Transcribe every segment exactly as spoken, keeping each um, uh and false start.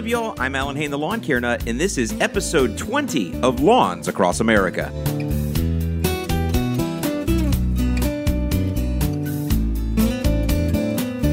up, y'all? I'm Alan Hayne, the Lawn Care Nut, and this is episode twenty of Lawns Across America.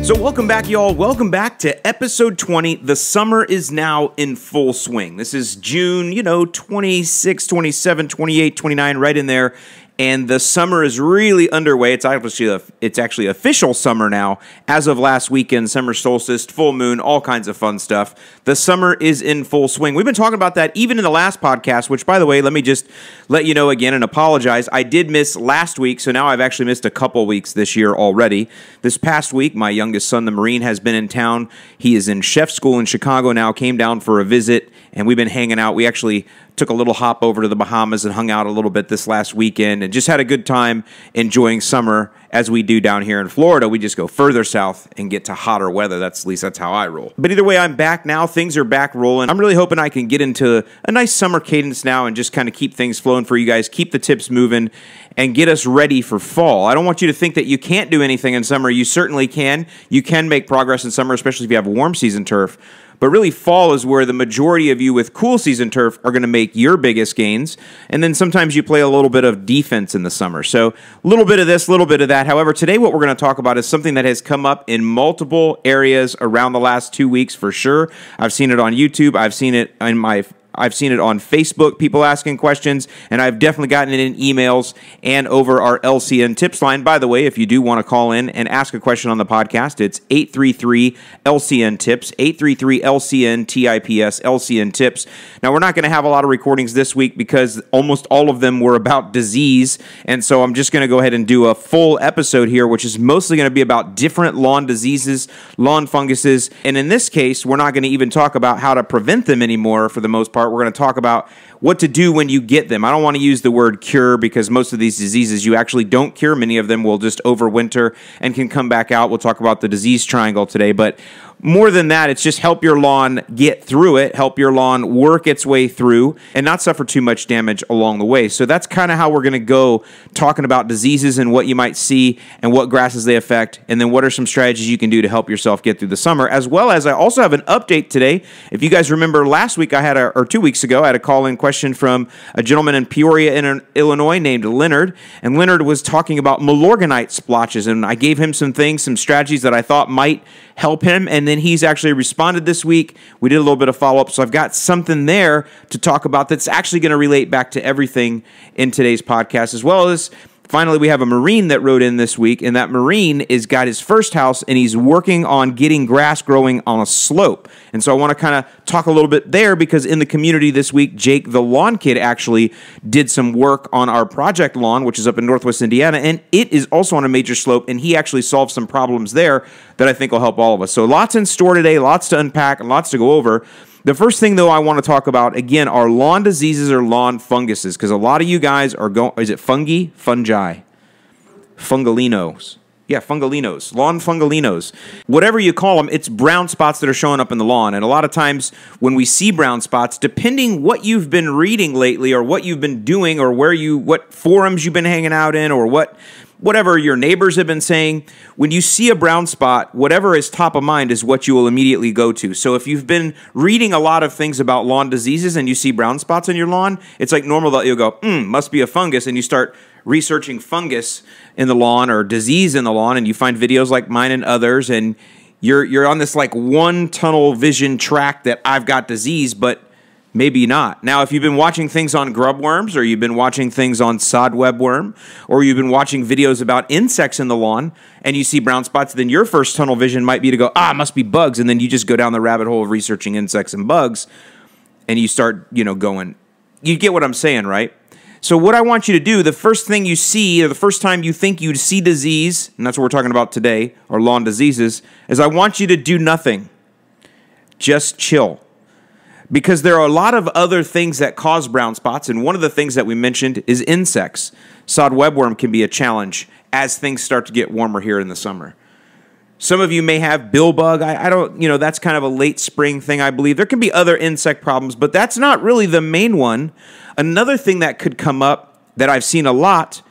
So welcome back, y'all. Welcome back to episode twenty. The summer is now in full swing. This is June, you know, twenty-six, twenty-seven, twenty-eight, twenty-nine, right in there. And the summer is really underway. It's actually, it's actually official summer now. As of last weekend, summer solstice, full moon, all kinds of fun stuff. The summer is in full swing. We've been talking about that even in the last podcast, which, by the way, let me just let you know again and apologize. I did miss last week, so now I've actually missed a couple weeks this year already. This past week, my youngest son, the Marine, has been in town. He is in chef school in Chicago now, came down for a visit, and we've been hanging out. We actually took a little hop over to the Bahamas and hung out a little bit this last weekend and just had a good time enjoying summer as we do down here in Florida. We just go further south and get to hotter weather. That's, at least that's how I roll. But either way, I'm back now. Things are back rolling. I'm really hoping I can get into a nice summer cadence now and just kind of keep things flowing for you guys, keep the tips moving, and get us ready for fall. I don't want you to think that you can't do anything in summer. You certainly can. You can make progress in summer, especially if you have warm season turf. But really, fall is where the majority of you with cool season turf are going to make your biggest gains. And then sometimes you play a little bit of defense in the summer. So a little bit of this, a little bit of that. However, today what we're going to talk about is something that has come up in multiple areas around the last two weeks for sure. I've seen it on YouTube. I've seen it in my... I've seen it on Facebook, people asking questions, and I've definitely gotten it in emails and over our L C N tips line. By the way, if you do want to call in and ask a question on the podcast, it's eight three three L C N tips, eight three three L C N T I P S, L C N tips. Now, we're not going to have a lot of recordings this week because almost all of them were about disease, and so I'm just going to go ahead and do a full episode here, which is mostly going to be about different lawn diseases, lawn funguses, and in this case, we're not going to even talk about how to prevent them anymore for the most part. We're going to talk about what to do when you get them. I don't want to use the word cure because most of these diseases you actually don't cure. Many of them will just overwinter and can come back out. We'll talk about the disease triangle today, but more than that, it's just help your lawn get through it, help your lawn work its way through, and not suffer too much damage along the way. So that's kind of how we're going to go talking about diseases and what you might see and what grasses they affect, and then what are some strategies you can do to help yourself get through the summer, as well as I also have an update today. If you guys remember last week, I had a, or two weeks ago, I had a call-in question from a gentleman in Peoria, in Illinois, named Leonard, and Leonard was talking about Milorganite splotches, and I gave him some things, some strategies that I thought might help him, and then he's actually responded this week. We did a little bit of follow-up, so I've got something there to talk about that's actually going to relate back to everything in today's podcast, as well as finally, we have a Marine that rode in this week, and that Marine is got his first house, and he's working on getting grass growing on a slope. And so I want to kind of talk a little bit there, because in the community this week, Jake the Lawn Kid actually did some work on our project lawn, which is up in Northwest Indiana, and it is also on a major slope, and he actually solved some problems there that I think will help all of us. So lots in store today, lots to unpack, and lots to go over. The first thing, though, I want to talk about, again, are lawn diseases or lawn funguses, because a lot of you guys are going, is it fungi? Fungi. Fungalinos. Yeah, fungalinos, lawn fungalinos. Whatever you call them, it's brown spots that are showing up in the lawn. And a lot of times when we see brown spots, depending what you've been reading lately or what you've been doing or where you, what forums you've been hanging out in or what... whatever your neighbors have been saying, when you see a brown spot, whatever is top of mind is what you will immediately go to. So if you've been reading a lot of things about lawn diseases and you see brown spots on your lawn, it's like normal that you'll go, hmm, must be a fungus, and you start researching fungus in the lawn or disease in the lawn, and you find videos like mine and others, and you're, you're on this like one tunnel vision track that I've got disease, but maybe not. Now, if you've been watching things on grub worms, or you've been watching things on sodweb worm, or you've been watching videos about insects in the lawn, and you see brown spots, then your first tunnel vision might be to go, ah, it must be bugs, and then you just go down the rabbit hole of researching insects and bugs, and you start, you know, going. You get what I'm saying, right? So what I want you to do, the first thing you see, or the first time you think you see disease, and that's what we're talking about today, or lawn diseases, is I want you to do nothing. Just chill. Because there are a lot of other things that cause brown spots, and one of the things that we mentioned is insects. Sodwebworm can be a challenge as things start to get warmer here in the summer. Some of you may have bill bug. I, I don't, you know, that's kind of a late spring thing, I believe. There can be other insect problems, but that's not really the main one. Another thing that could come up that I've seen a lot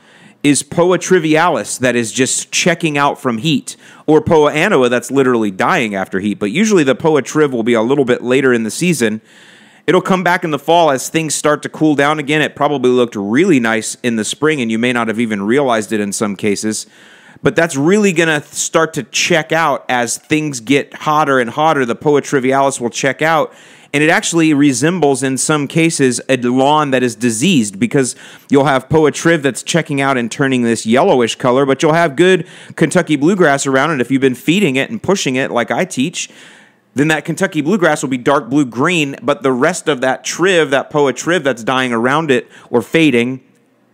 is Poa Trivialis that is just checking out from heat, or Poa Annua that's literally dying after heat. But usually the Poa Triv will be a little bit later in the season. It'll come back in the fall as things start to cool down again. It probably looked really nice in the spring, and you may not have even realized it in some cases. But that's really going to start to check out as things get hotter and hotter. The Poa Trivialis will check out, and it actually resembles, in some cases, a lawn that is diseased, because you'll have Poa Triv that's checking out and turning this yellowish color, but you'll have good Kentucky bluegrass around, and if you've been feeding it and pushing it like I teach, then that Kentucky bluegrass will be dark blue-green, but the rest of that triv, that Poa Triv that's dying around it or fading,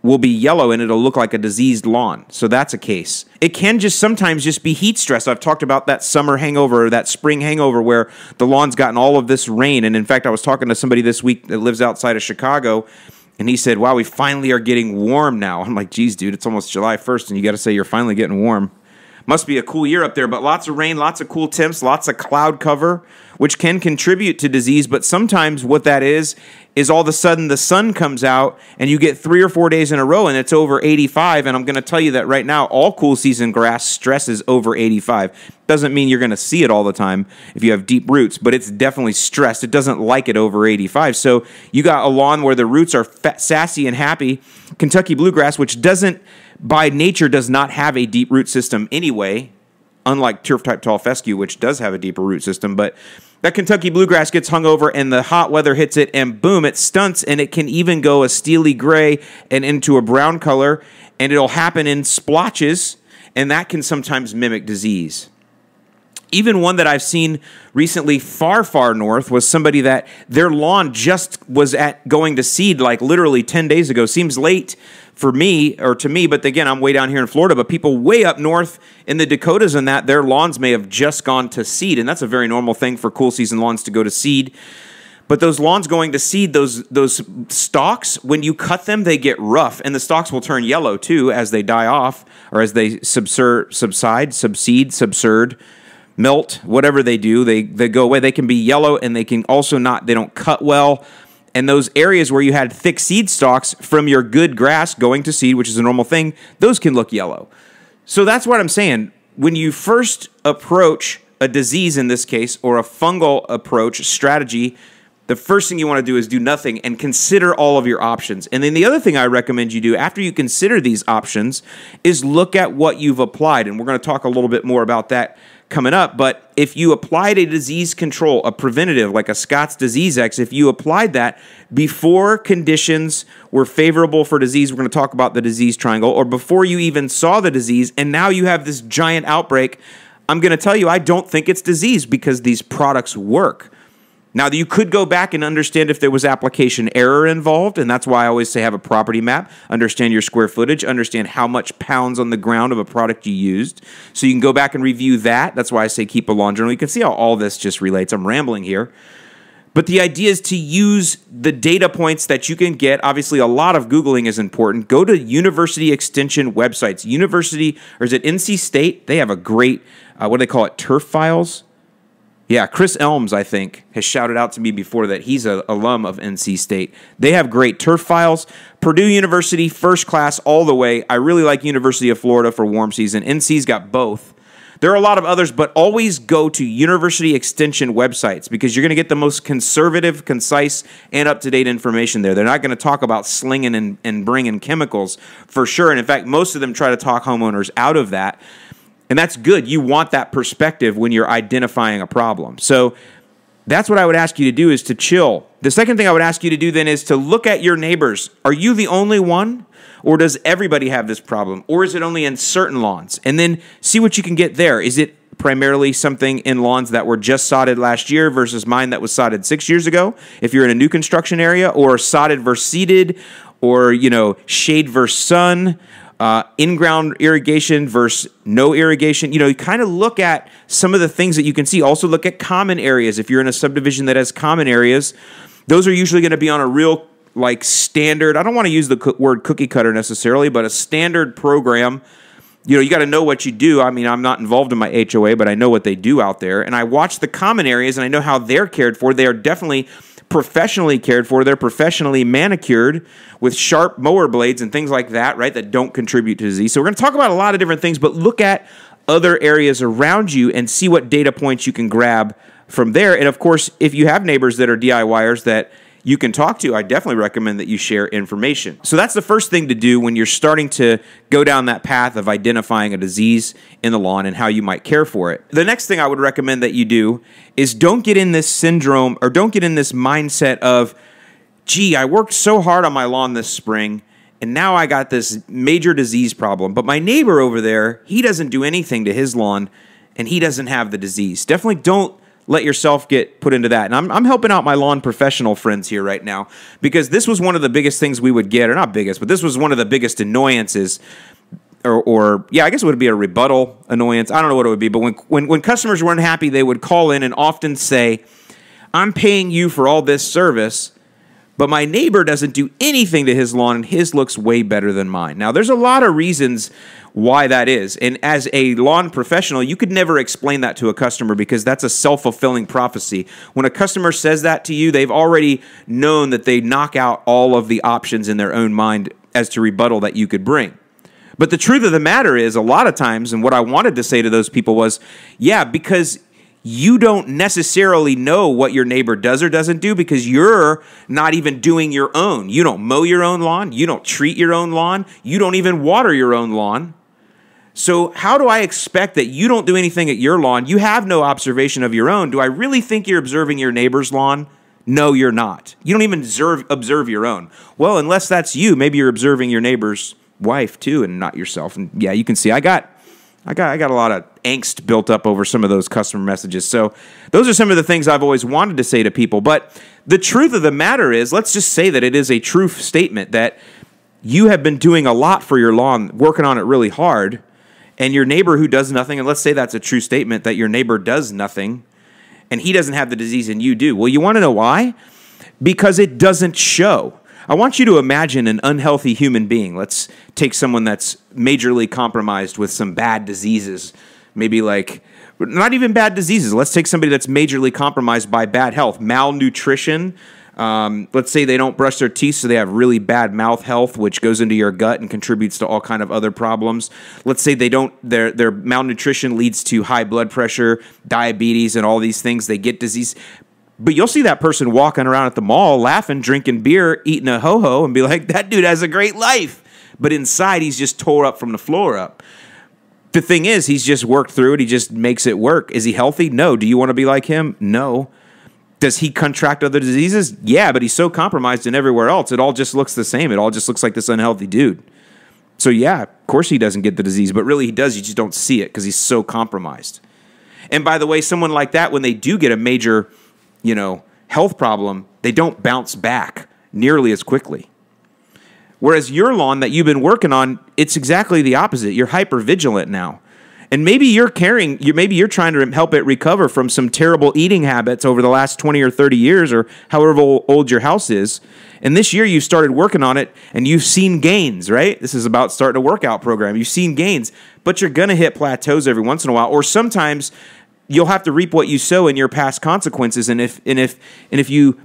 will be yellow, and it'll look like a diseased lawn. So that's a case. It can just sometimes just be heat stress. I've talked about that summer hangover or that spring hangover where the lawn's gotten all of this rain. And in fact, I was talking to somebody this week that lives outside of Chicago, and he said, wow, we finally are getting warm now. I'm like, geez, dude, it's almost July first, and you got to say you're finally getting warm. Must be a cool year up there, but lots of rain, lots of cool temps, lots of cloud cover, which can contribute to disease. But sometimes what that is, is all of a sudden the sun comes out and you get three or four days in a row and it's over eighty-five. And I'm going to tell you that right now, all cool season grass stresses over eighty-five. Doesn't mean you're going to see it all the time if you have deep roots, but it's definitely stressed. It doesn't like it over eighty-five. So you got a lawn where the roots are fat, sassy and happy. Kentucky bluegrass, which doesn't, by nature, does not have a deep root system anyway, unlike turf-type tall fescue, which does have a deeper root system. But that Kentucky bluegrass gets hung over, and the hot weather hits it, and boom, it stunts, and it can even go a steely gray and into a brown color, and it'll happen in splotches, and that can sometimes mimic disease. Even one that I've seen recently far, far north was somebody that their lawn just was at going to seed like literally ten days ago. Seems late for me or to me, but again, I'm way down here in Florida, but people way up north in the Dakotas and that, their lawns may have just gone to seed, and that's a very normal thing for cool season lawns to go to seed. But those lawns going to seed, those those stalks, when you cut them, they get rough, and the stalks will turn yellow too as they die off or as they subsur subside, subsede, subsurd, melt, whatever they do, they, they go away. They can be yellow, and they can also not, they don't cut well. And those areas where you had thick seed stalks from your good grass going to seed, which is a normal thing, those can look yellow. So that's what I'm saying. When you first approach a disease in this case, or a fungal approach strategy, the first thing you want to do is do nothing and consider all of your options. And then the other thing I recommend you do after you consider these options is look at what you've applied. And we're going to talk a little bit more about that coming up. But if you applied a disease control, a preventative like a Scott's Disease X, if you applied that before conditions were favorable for disease, we're going to talk about the disease triangle, or before you even saw the disease, and now you have this giant outbreak, I'm going to tell you I don't think it's disease because these products work. Now, you could go back and understand if there was application error involved, and that's why I always say have a property map, understand your square footage, understand how much pounds on the ground of a product you used. So you can go back and review that. That's why I say keep a lawn journal. You can see how all this just relates. I'm rambling here. But the idea is to use the data points that you can get. Obviously, a lot of Googling is important. Go to university extension websites. University, or is it N C State? They have a great, uh, what do they call it, turf files? Yeah, Chris Elms, I think, has shouted out to me before that he's an alum of N C State. They have great turf files. Purdue University, first class all the way. I really like University of Florida for warm season. N C's got both. There are a lot of others, but always go to university extension websites because you're going to get the most conservative, concise, and up-to-date information there. They're not going to talk about slinging and, and bringing chemicals for sure. And in fact, most of them try to talk homeowners out of that. And that's good. You want that perspective when you're identifying a problem. So that's what I would ask you to do is to chill. The second thing I would ask you to do then is to look at your neighbors. Are you the only one? Or does everybody have this problem? Or is it only in certain lawns? And then see what you can get there. Is it primarily something in lawns that were just sodded last year versus mine that was sodded six years ago? If you're in a new construction area, or sodded versus seeded, or, you know, shade versus sun, Uh, in-ground irrigation versus no irrigation. You know, you kind of look at some of the things that you can see. Also look at common areas. If you're in a subdivision that has common areas, those are usually going to be on a real, like, standard, I don't want to use the co- word cookie cutter necessarily, but a standard program. You know, you got to know what you do. I mean, I'm not involved in my H O A, but I know what they do out there. And I watch the common areas, and I know how they're cared for. They are definitely professionally cared for. They're professionally manicured with sharp mower blades and things like that, right, that don't contribute to disease. So we're going to talk about a lot of different things, but look at other areas around you and see what data points you can grab from there. And, of course, if you have neighbors that are D I Y ers that you can talk to, I definitely recommend that you share information. So that's the first thing to do when you're starting to go down that path of identifying a disease in the lawn and how you might care for it. The next thing I would recommend that you do is don't get in this syndrome or don't get in this mindset of, gee, I worked so hard on my lawn this spring and now I got this major disease problem, but my neighbor over there, he doesn't do anything to his lawn and he doesn't have the disease. Definitely don't let yourself get put into that. And I'm, I'm helping out my lawn professional friends here right now because this was one of the biggest things we would get, or not biggest, but this was one of the biggest annoyances or, or yeah, I guess it would be a rebuttal annoyance. I don't know what it would be, but when, when, when customers were unhappy, they would call in and often say, I'm paying you for all this service, but my neighbor doesn't do anything to his lawn and his looks way better than mine. Now, there's a lot of reasons why that is. And as a lawn professional, you could never explain that to a customer because that's a self-fulfilling prophecy. When a customer says that to you, they've already known that they knock out all of the options in their own mind as to rebuttal that you could bring. But the truth of the matter is, a lot of times, and what I wanted to say to those people was, yeah, because you don't necessarily know what your neighbor does or doesn't do because you're not even doing your own. You don't mow your own lawn. You don't treat your own lawn. You don't even water your own lawn. So how do I expect that you don't do anything at your lawn? You have no observation of your own. Do I really think you're observing your neighbor's lawn? No, you're not. You don't even observe, observe your own. Well, unless that's you, maybe you're observing your neighbor's wife too and not yourself. And yeah, you can see I got I got I got a lot of angst built up over some of those customer messages. So those are some of the things I've always wanted to say to people. But the truth of the matter is, let's just say that it is a true statement that you have been doing a lot for your lawn, working on it really hard, and your neighbor who does nothing, and let's say that's a true statement that your neighbor does nothing and he doesn't have the disease and you do. Well, you want to know why? Because it doesn't show. I want you to imagine an unhealthy human being. Let's take someone that's majorly compromised with some bad diseases, maybe like, not even bad diseases. Let's take somebody that's majorly compromised by bad health, malnutrition. Um, let's say they don't brush their teeth, so they have really bad mouth health, which goes into your gut and contributes to all kind of other problems. Let's say they don't, their, their malnutrition leads to high blood pressure, diabetes, and all these things. They get disease. But you'll see that person walking around at the mall, laughing, drinking beer, eating a ho-ho, and be like, that dude has a great life. But inside, he's just tore up from the floor up. The thing is, he's just worked through it. He just makes it work. Is he healthy? No. Do you want to be like him? No. Does he contract other diseases? Yeah, but he's so compromised in everywhere else. It all just looks the same. It all just looks like this unhealthy dude. So yeah, of course he doesn't get the disease, but really he does. You just don't see it because he's so compromised. And by the way, someone like that, when they do get a major, you know, health problem, they don't bounce back nearly as quickly. Whereas your lawn that you've been working on, it's exactly the opposite. You're hypervigilant now. And maybe you're caring, you, maybe you're trying to help it recover from some terrible eating habits over the last twenty or thirty years or however old your house is. And this year you've started working on it and you've seen gains, right? This is about starting a workout program. You've seen gains, but you're going to hit plateaus every once in a while, or sometimes you'll have to reap what you sow in your past consequences. And if and if and if you,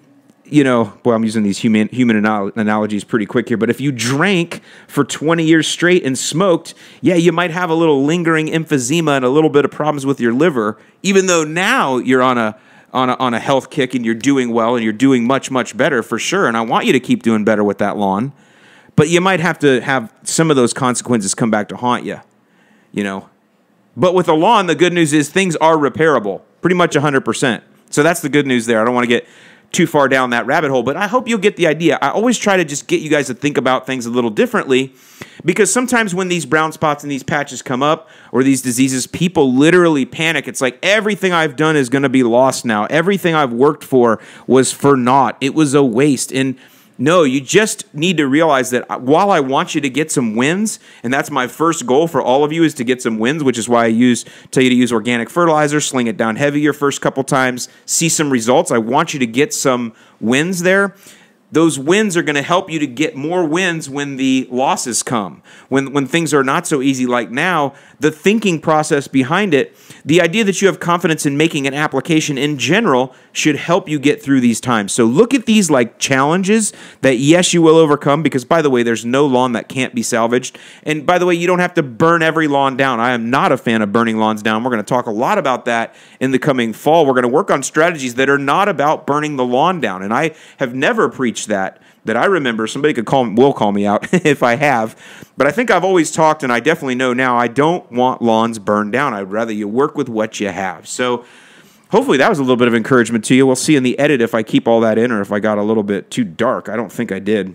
you know, boy, I'm using these human human anal analogies pretty quick here. But if you drank for twenty years straight and smoked, yeah, you might have a little lingering emphysema and a little bit of problems with your liver. Even though now you're on a on a on a health kick and you're doing well and you're doing much much better for sure. And I want you to keep doing better with that lawn, but you might have to have some of those consequences come back to haunt you, you know. But with a lawn, the good news is things are repairable, pretty much one hundred percent. So that's the good news there. I don't want to get too far down that rabbit hole, but I hope you'll get the idea. I always try to just get you guys to think about things a little differently because sometimes when these brown spots and these patches come up or these diseases, people literally panic. It's like everything I've done is going to be lost now. Everything I've worked for was for naught. It was a waste. And no, you just need to realize that while I want you to get some wins, and that's my first goal for all of you is to get some wins, which is why I use tell you to use organic fertilizer, sling it down heavy your first couple times, see some results. I want you to get some wins there. Those wins are going to help you to get more wins when the losses come, when, when things are not so easy like now. The thinking process behind it, the idea that you have confidence in making an application in general, should help you get through these times. So look at these like challenges that, yes, you will overcome, because, by the way, there's no lawn that can't be salvaged. And, by the way, you don't have to burn every lawn down. I am not a fan of burning lawns down. We're going to talk a lot about that in the coming fall. We're going to work on strategies that are not about burning the lawn down, and I have never preached that that I remember. Somebody could call will call me out if I have, but I think I've always talked, and I definitely know now, I don't want lawns burned down. I'd rather you work with what you have. So hopefully that was a little bit of encouragement to you. We'll see in the edit if I keep all that in or if I got a little bit too dark. I don't think I did.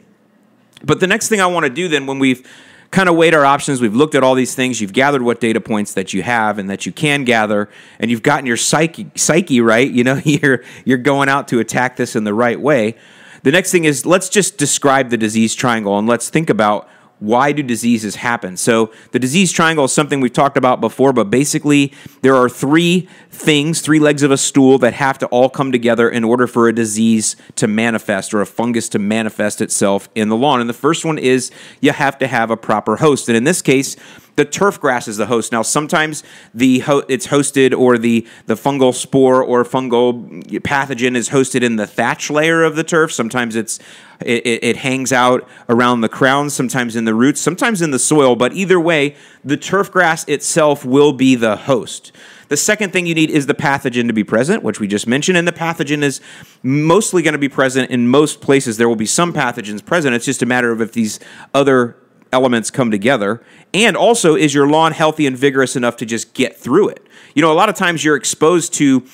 But the next thing I want to do then, when we've kind of weighed our options, we've looked at all these things, you've gathered what data points that you have and that you can gather, and you've gotten your psyche psyche right, you know, you're you're going out to attack this in the right way. The next thing is, let's just describe the disease triangle, and let's think about, why do diseases happen? So the disease triangle is something we've talked about before, but basically there are three things, three legs of a stool that have to all come together in order for a disease to manifest, or a fungus to manifest itself in the lawn. And the first one is, you have to have a proper host. And in this case, the turf grass is the host. Now, sometimes the ho it's hosted, or the, the fungal spore or fungal pathogen is hosted in the thatch layer of the turf. Sometimes it's it, it hangs out around the crown, sometimes in the roots, sometimes in the soil. But either way, the turf grass itself will be the host. The second thing you need is the pathogen to be present, which we just mentioned, and the pathogen is mostly going to be present in most places. There will be some pathogens present. It's just a matter of if these other elements come together, and also, is your lawn healthy and vigorous enough to just get through it? You know, a lot of times you're exposed to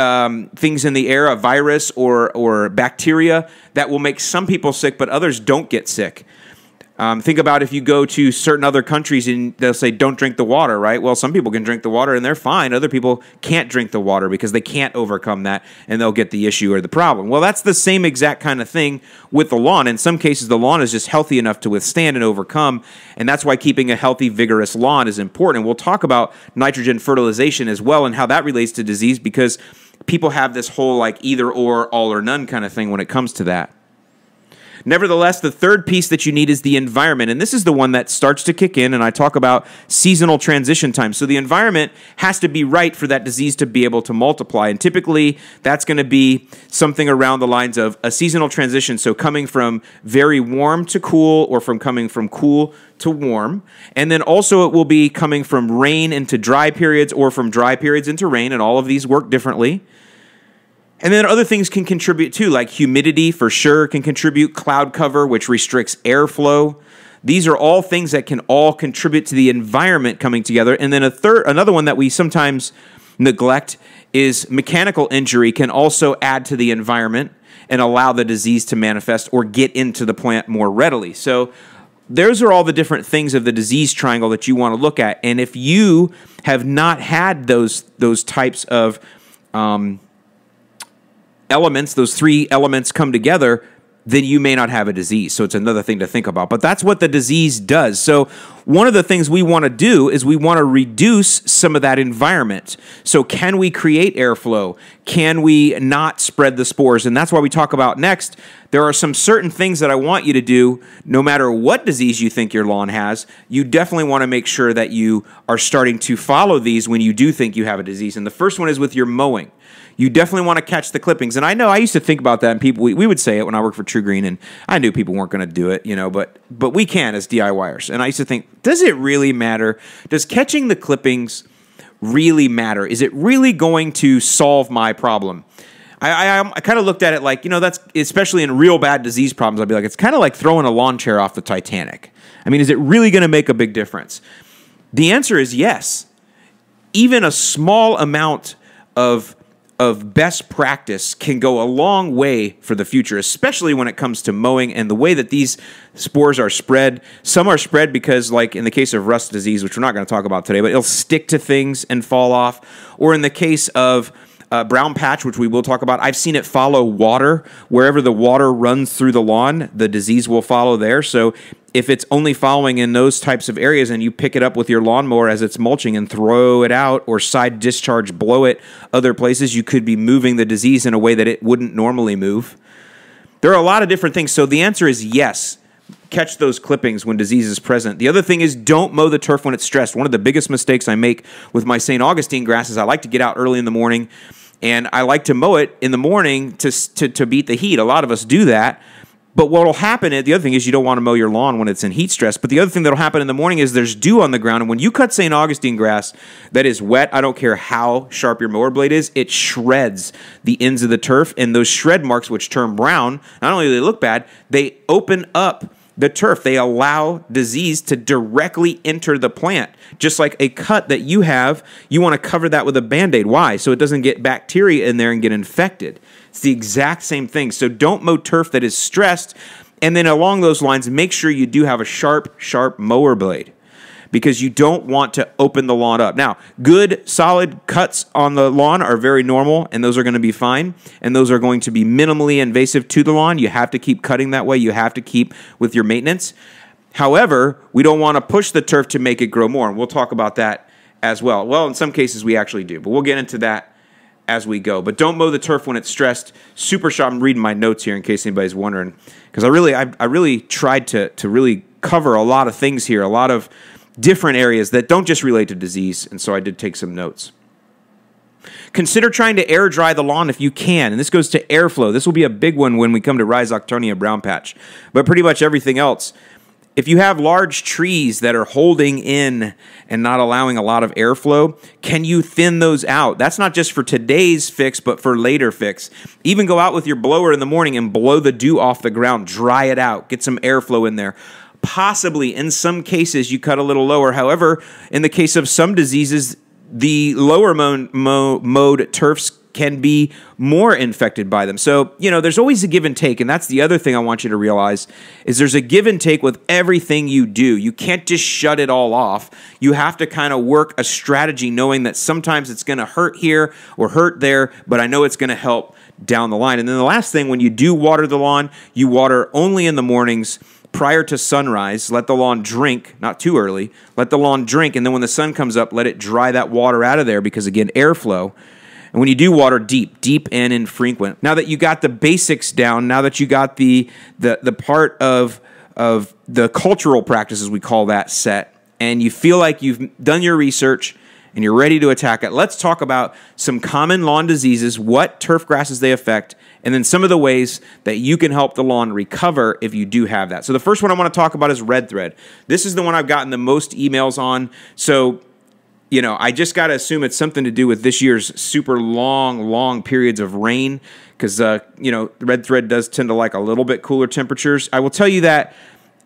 um, things in the air, a virus or, or bacteria that will make some people sick, but others don't get sick. Um, think about if you go to certain other countries and they'll say, don't drink the water, right? Well, some people can drink the water and they're fine. Other people can't drink the water because they can't overcome that, and they'll get the issue or the problem. Well, that's the same exact kind of thing with the lawn. In some cases, the lawn is just healthy enough to withstand and overcome, and that's why keeping a healthy, vigorous lawn is important. We'll talk about nitrogen fertilization as well, and how that relates to disease, because people have this whole like either or, all or none kind of thing when it comes to that. Nevertheless, the third piece that you need is the environment, and this is the one that starts to kick in, and I talk about seasonal transition time. So the environment has to be right for that disease to be able to multiply, and typically that's going to be something around the lines of a seasonal transition, so coming from very warm to cool, or from coming from cool to warm, and then also it will be coming from rain into dry periods, or from dry periods into rain, and all of these work differently. And then other things can contribute too, like humidity for sure can contribute, cloud cover, which restricts airflow. These are all things that can all contribute to the environment coming together. And then a third, another one that we sometimes neglect is mechanical injury can also add to the environment and allow the disease to manifest or get into the plant more readily. So those are all the different things of the disease triangle that you want to look at. And if you have not had those, those types of um, elements, those three elements come together, then you may not have a disease. So it's another thing to think about. But that's what the disease does. So one of the things we want to do is we want to reduce some of that environment. So can we create airflow? Can we not spread the spores? And that's why we talk about next, there are some certain things that I want you to do. No matter what disease you think your lawn has, you definitely want to make sure that you are starting to follow these when you do think you have a disease. And the first one is with your mowing. You definitely want to catch the clippings. And I know I used to think about that, and people, we, we would say it when I worked for True Green, and I knew people weren't going to do it, you know, but, but we can as DIYers. And I used to think, does it really matter? Does catching the clippings really matter? Is it really going to solve my problem? I, I, I kind of looked at it like, you know, that's, especially in real bad disease problems, I'd be like, it's kind of like throwing a lawn chair off the Titanic. I mean, is it really going to make a big difference? The answer is yes. Even a small amount of of best practice can go a long way for the future, especially when it comes to mowing and the way that these spores are spread. Some are spread because, like in the case of rust disease, which we're not going to talk about today, but it'll stick to things and fall off. Or in the case of Uh, brown patch, which we will talk about, I've seen it follow water. Wherever the water runs through the lawn, the disease will follow there. So if it's only following in those types of areas and you pick it up with your lawnmower as it's mulching and throw it out, or side discharge, blow it other places, you could be moving the disease in a way that it wouldn't normally move. There are a lot of different things. So the answer is yes. Catch those clippings when disease is present. The other thing is don't mow the turf when it's stressed. One of the biggest mistakes I make with my Saint Augustine grass is I like to get out early in the morning, and I like to mow it in the morning to, to, to beat the heat. A lot of us do that. But what will happen, the other thing is you don't want to mow your lawn when it's in heat stress. But the other thing that will happen in the morning is there's dew on the ground. And when you cut Saint Augustine grass that is wet, I don't care how sharp your mower blade is, it shreds the ends of the turf. And those shred marks, which turn brown, not only do they look bad, they open up the turf. They allow disease to directly enter the plant. Just like a cut that you have, you want to cover that with a Band-Aid. Why? So it doesn't get bacteria in there and get infected. It's the exact same thing. So don't mow turf that is stressed. And then along those lines, make sure you do have a sharp, sharp mower blade, because you don't want to open the lawn up. Now, good, solid cuts on the lawn are very normal, and those are going to be fine, and those are going to be minimally invasive to the lawn. You have to keep cutting that way. You have to keep with your maintenance. However, we don't want to push the turf to make it grow more, and we'll talk about that as well. Well, in some cases, we actually do, but we'll get into that as we go. But don't mow the turf when it's stressed. Super sharp. I'm reading my notes here in case anybody's wondering, because I really, I, I really tried to, to really cover a lot of things here, a lot of different areas that don't just relate to disease, and so I did take some notes. Consider trying to air dry the lawn if you can, and this goes to airflow. This will be a big one when we come to Rhizoctonia brown patch, but pretty much everything else. If you have large trees that are holding in and not allowing a lot of airflow, can you thin those out? That's not just for today's fix, but for later fix. Even go out with your blower in the morning and blow the dew off the ground, dry it out, get some airflow in there. Possibly, in some cases, you cut a little lower. However, in the case of some diseases, the lower mo mo mode turfs can be more infected by them. So, you know, there's always a give and take, and that's the other thing I want you to realize is there's a give and take with everything you do. You can't just shut it all off. You have to kind of work a strategy knowing that sometimes it's going to hurt here or hurt there, but I know it's going to help down the line. And then the last thing, when you do water the lawn, you water only in the mornings. Prior to sunrise, let the lawn drink, not too early, let the lawn drink, and then when the sun comes up, let it dry that water out of there because, again, airflow. And when you do water, deep, deep and infrequent. Now that you got the basics down, now that you got the the, the part of, of the cultural practices, we call that, set, and you feel like you've done your research and you're ready to attack it, let's talk about some common lawn diseases, what turf grasses they affect, and then some of the ways that you can help the lawn recover if you do have that. So the first one I want to talk about is red thread. This is the one I've gotten the most emails on. So, you know, I just got to assume it's something to do with this year's super long, long periods of rain because, uh, you know, red thread does tend to like a little bit cooler temperatures. I will tell you that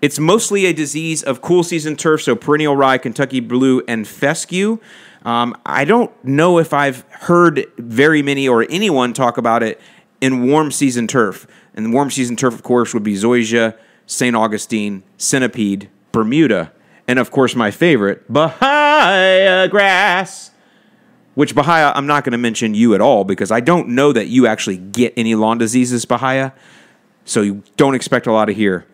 it's mostly a disease of cool season turf, so perennial rye, Kentucky blue, and fescue. Um, I don't know if I've heard very many or anyone talk about it in warm season turf. And warm season turf, of course, would be Zoysia, Saint Augustine, Centipede, Bermuda, and of course my favorite, Bahia grass, which Bahia, I'm not going to mention you at all because I don't know that you actually get any lawn diseases, Bahia, so you don't expect a lot of here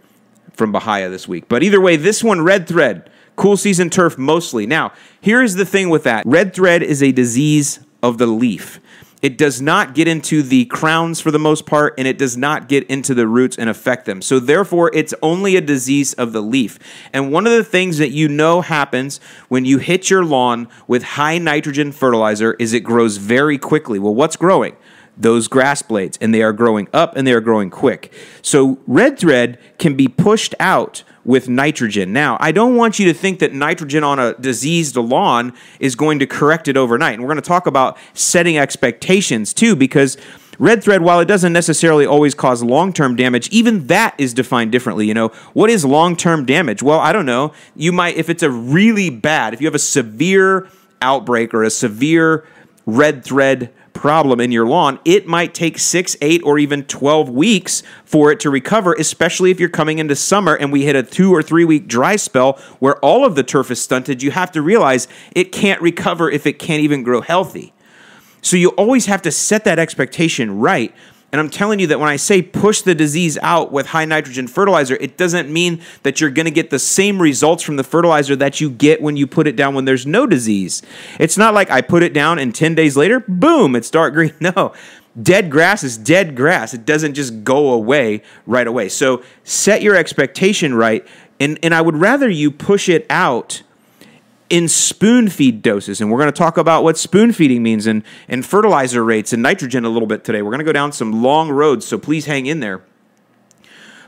from Bahia this week. But either way, this one, red thread, cool season turf mostly. Now, here's the thing with that. Red thread is a disease of the leaf. It does not get into the crowns for the most part, and it does not get into the roots and affect them. So therefore, it's only a disease of the leaf. And one of the things that you know happens when you hit your lawn with high nitrogen fertilizer is it grows very quickly. Well, what's growing? Those grass blades, and they are growing up, and they are growing quick. So red thread can be pushed out with nitrogen. Now, I don't want you to think that nitrogen on a diseased lawn is going to correct it overnight. And we're going to talk about setting expectations too, because red thread, while it doesn't necessarily always cause long-term damage, even that is defined differently. You know, what is long-term damage? Well, I don't know. You might, if it's a really bad, if you have a severe outbreak or a severe red thread problem in your lawn, it might take six, eight, or even twelve weeks for it to recover, especially if you're coming into summer and we hit a two or three week dry spell where all of the turf is stunted. You have to realize it can't recover if it can't even grow healthy. So you always have to set that expectation right. And I'm telling you that when I say push the disease out with high nitrogen fertilizer, it doesn't mean that you're going to get the same results from the fertilizer that you get when you put it down when there's no disease. It's not like I put it down and ten days later, boom, it's dark green. No, Dead grass is dead grass. It doesn't just go away right away. So set your expectation right, and, and I would rather you push it out in spoon feed doses. And we're going to talk about what spoon feeding means and, and fertilizer rates and nitrogen a little bit today. We're going to go down some long roads, so please hang in there.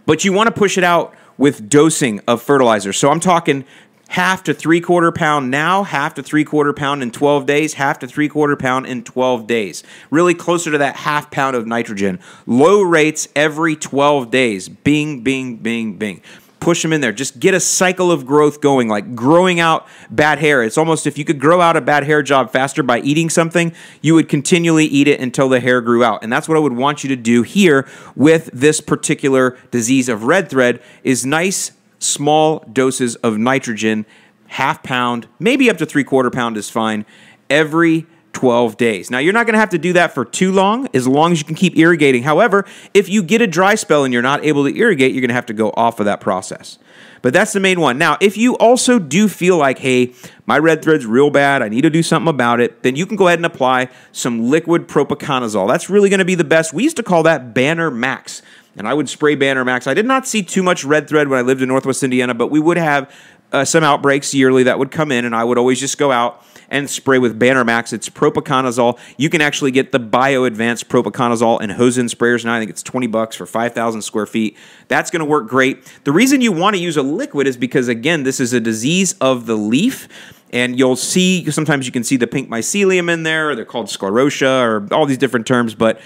But you want to push it out with dosing of fertilizer. So I'm talking half to three-quarter pound now, half to three-quarter pound in twelve days, half to three-quarter pound in twelve days. Really closer to that half pound of nitrogen. Low rates every twelve days. Bing, bing, bing, bing. Push them in there. Just get a cycle of growth going, like growing out bad hair. It's almost if you could grow out a bad hair job faster by eating something, you would continually eat it until the hair grew out. And that's what I would want you to do here with this particular disease of red thread is nice, small doses of nitrogen, half pound, maybe up to three-quarter pound is fine, every twelve days. Now, you're not going to have to do that for too long, as long as you can keep irrigating. However, if you get a dry spell and you're not able to irrigate, you're going to have to go off of that process. But that's the main one. Now, if you also do feel like, hey, my red thread's real bad, I need to do something about it, then you can go ahead and apply some liquid propiconazole. That's really going to be the best. We used to call that Banner Max. And I would spray Banner Max. I did not see too much red thread when I lived in Northwest Indiana, but we would have uh, some outbreaks yearly that would come in, and I would always just go out and spray with Banner Max. It's propiconazole. You can actually get the Bio Advanced propiconazole and Hosen sprayers now. I think it's twenty bucks for five thousand square feet. That's going to work great. The reason you want to use a liquid is because, again, this is a disease of the leaf. And you'll see, sometimes you can see the pink mycelium in there, or they're called sclerotia, or all these different terms, but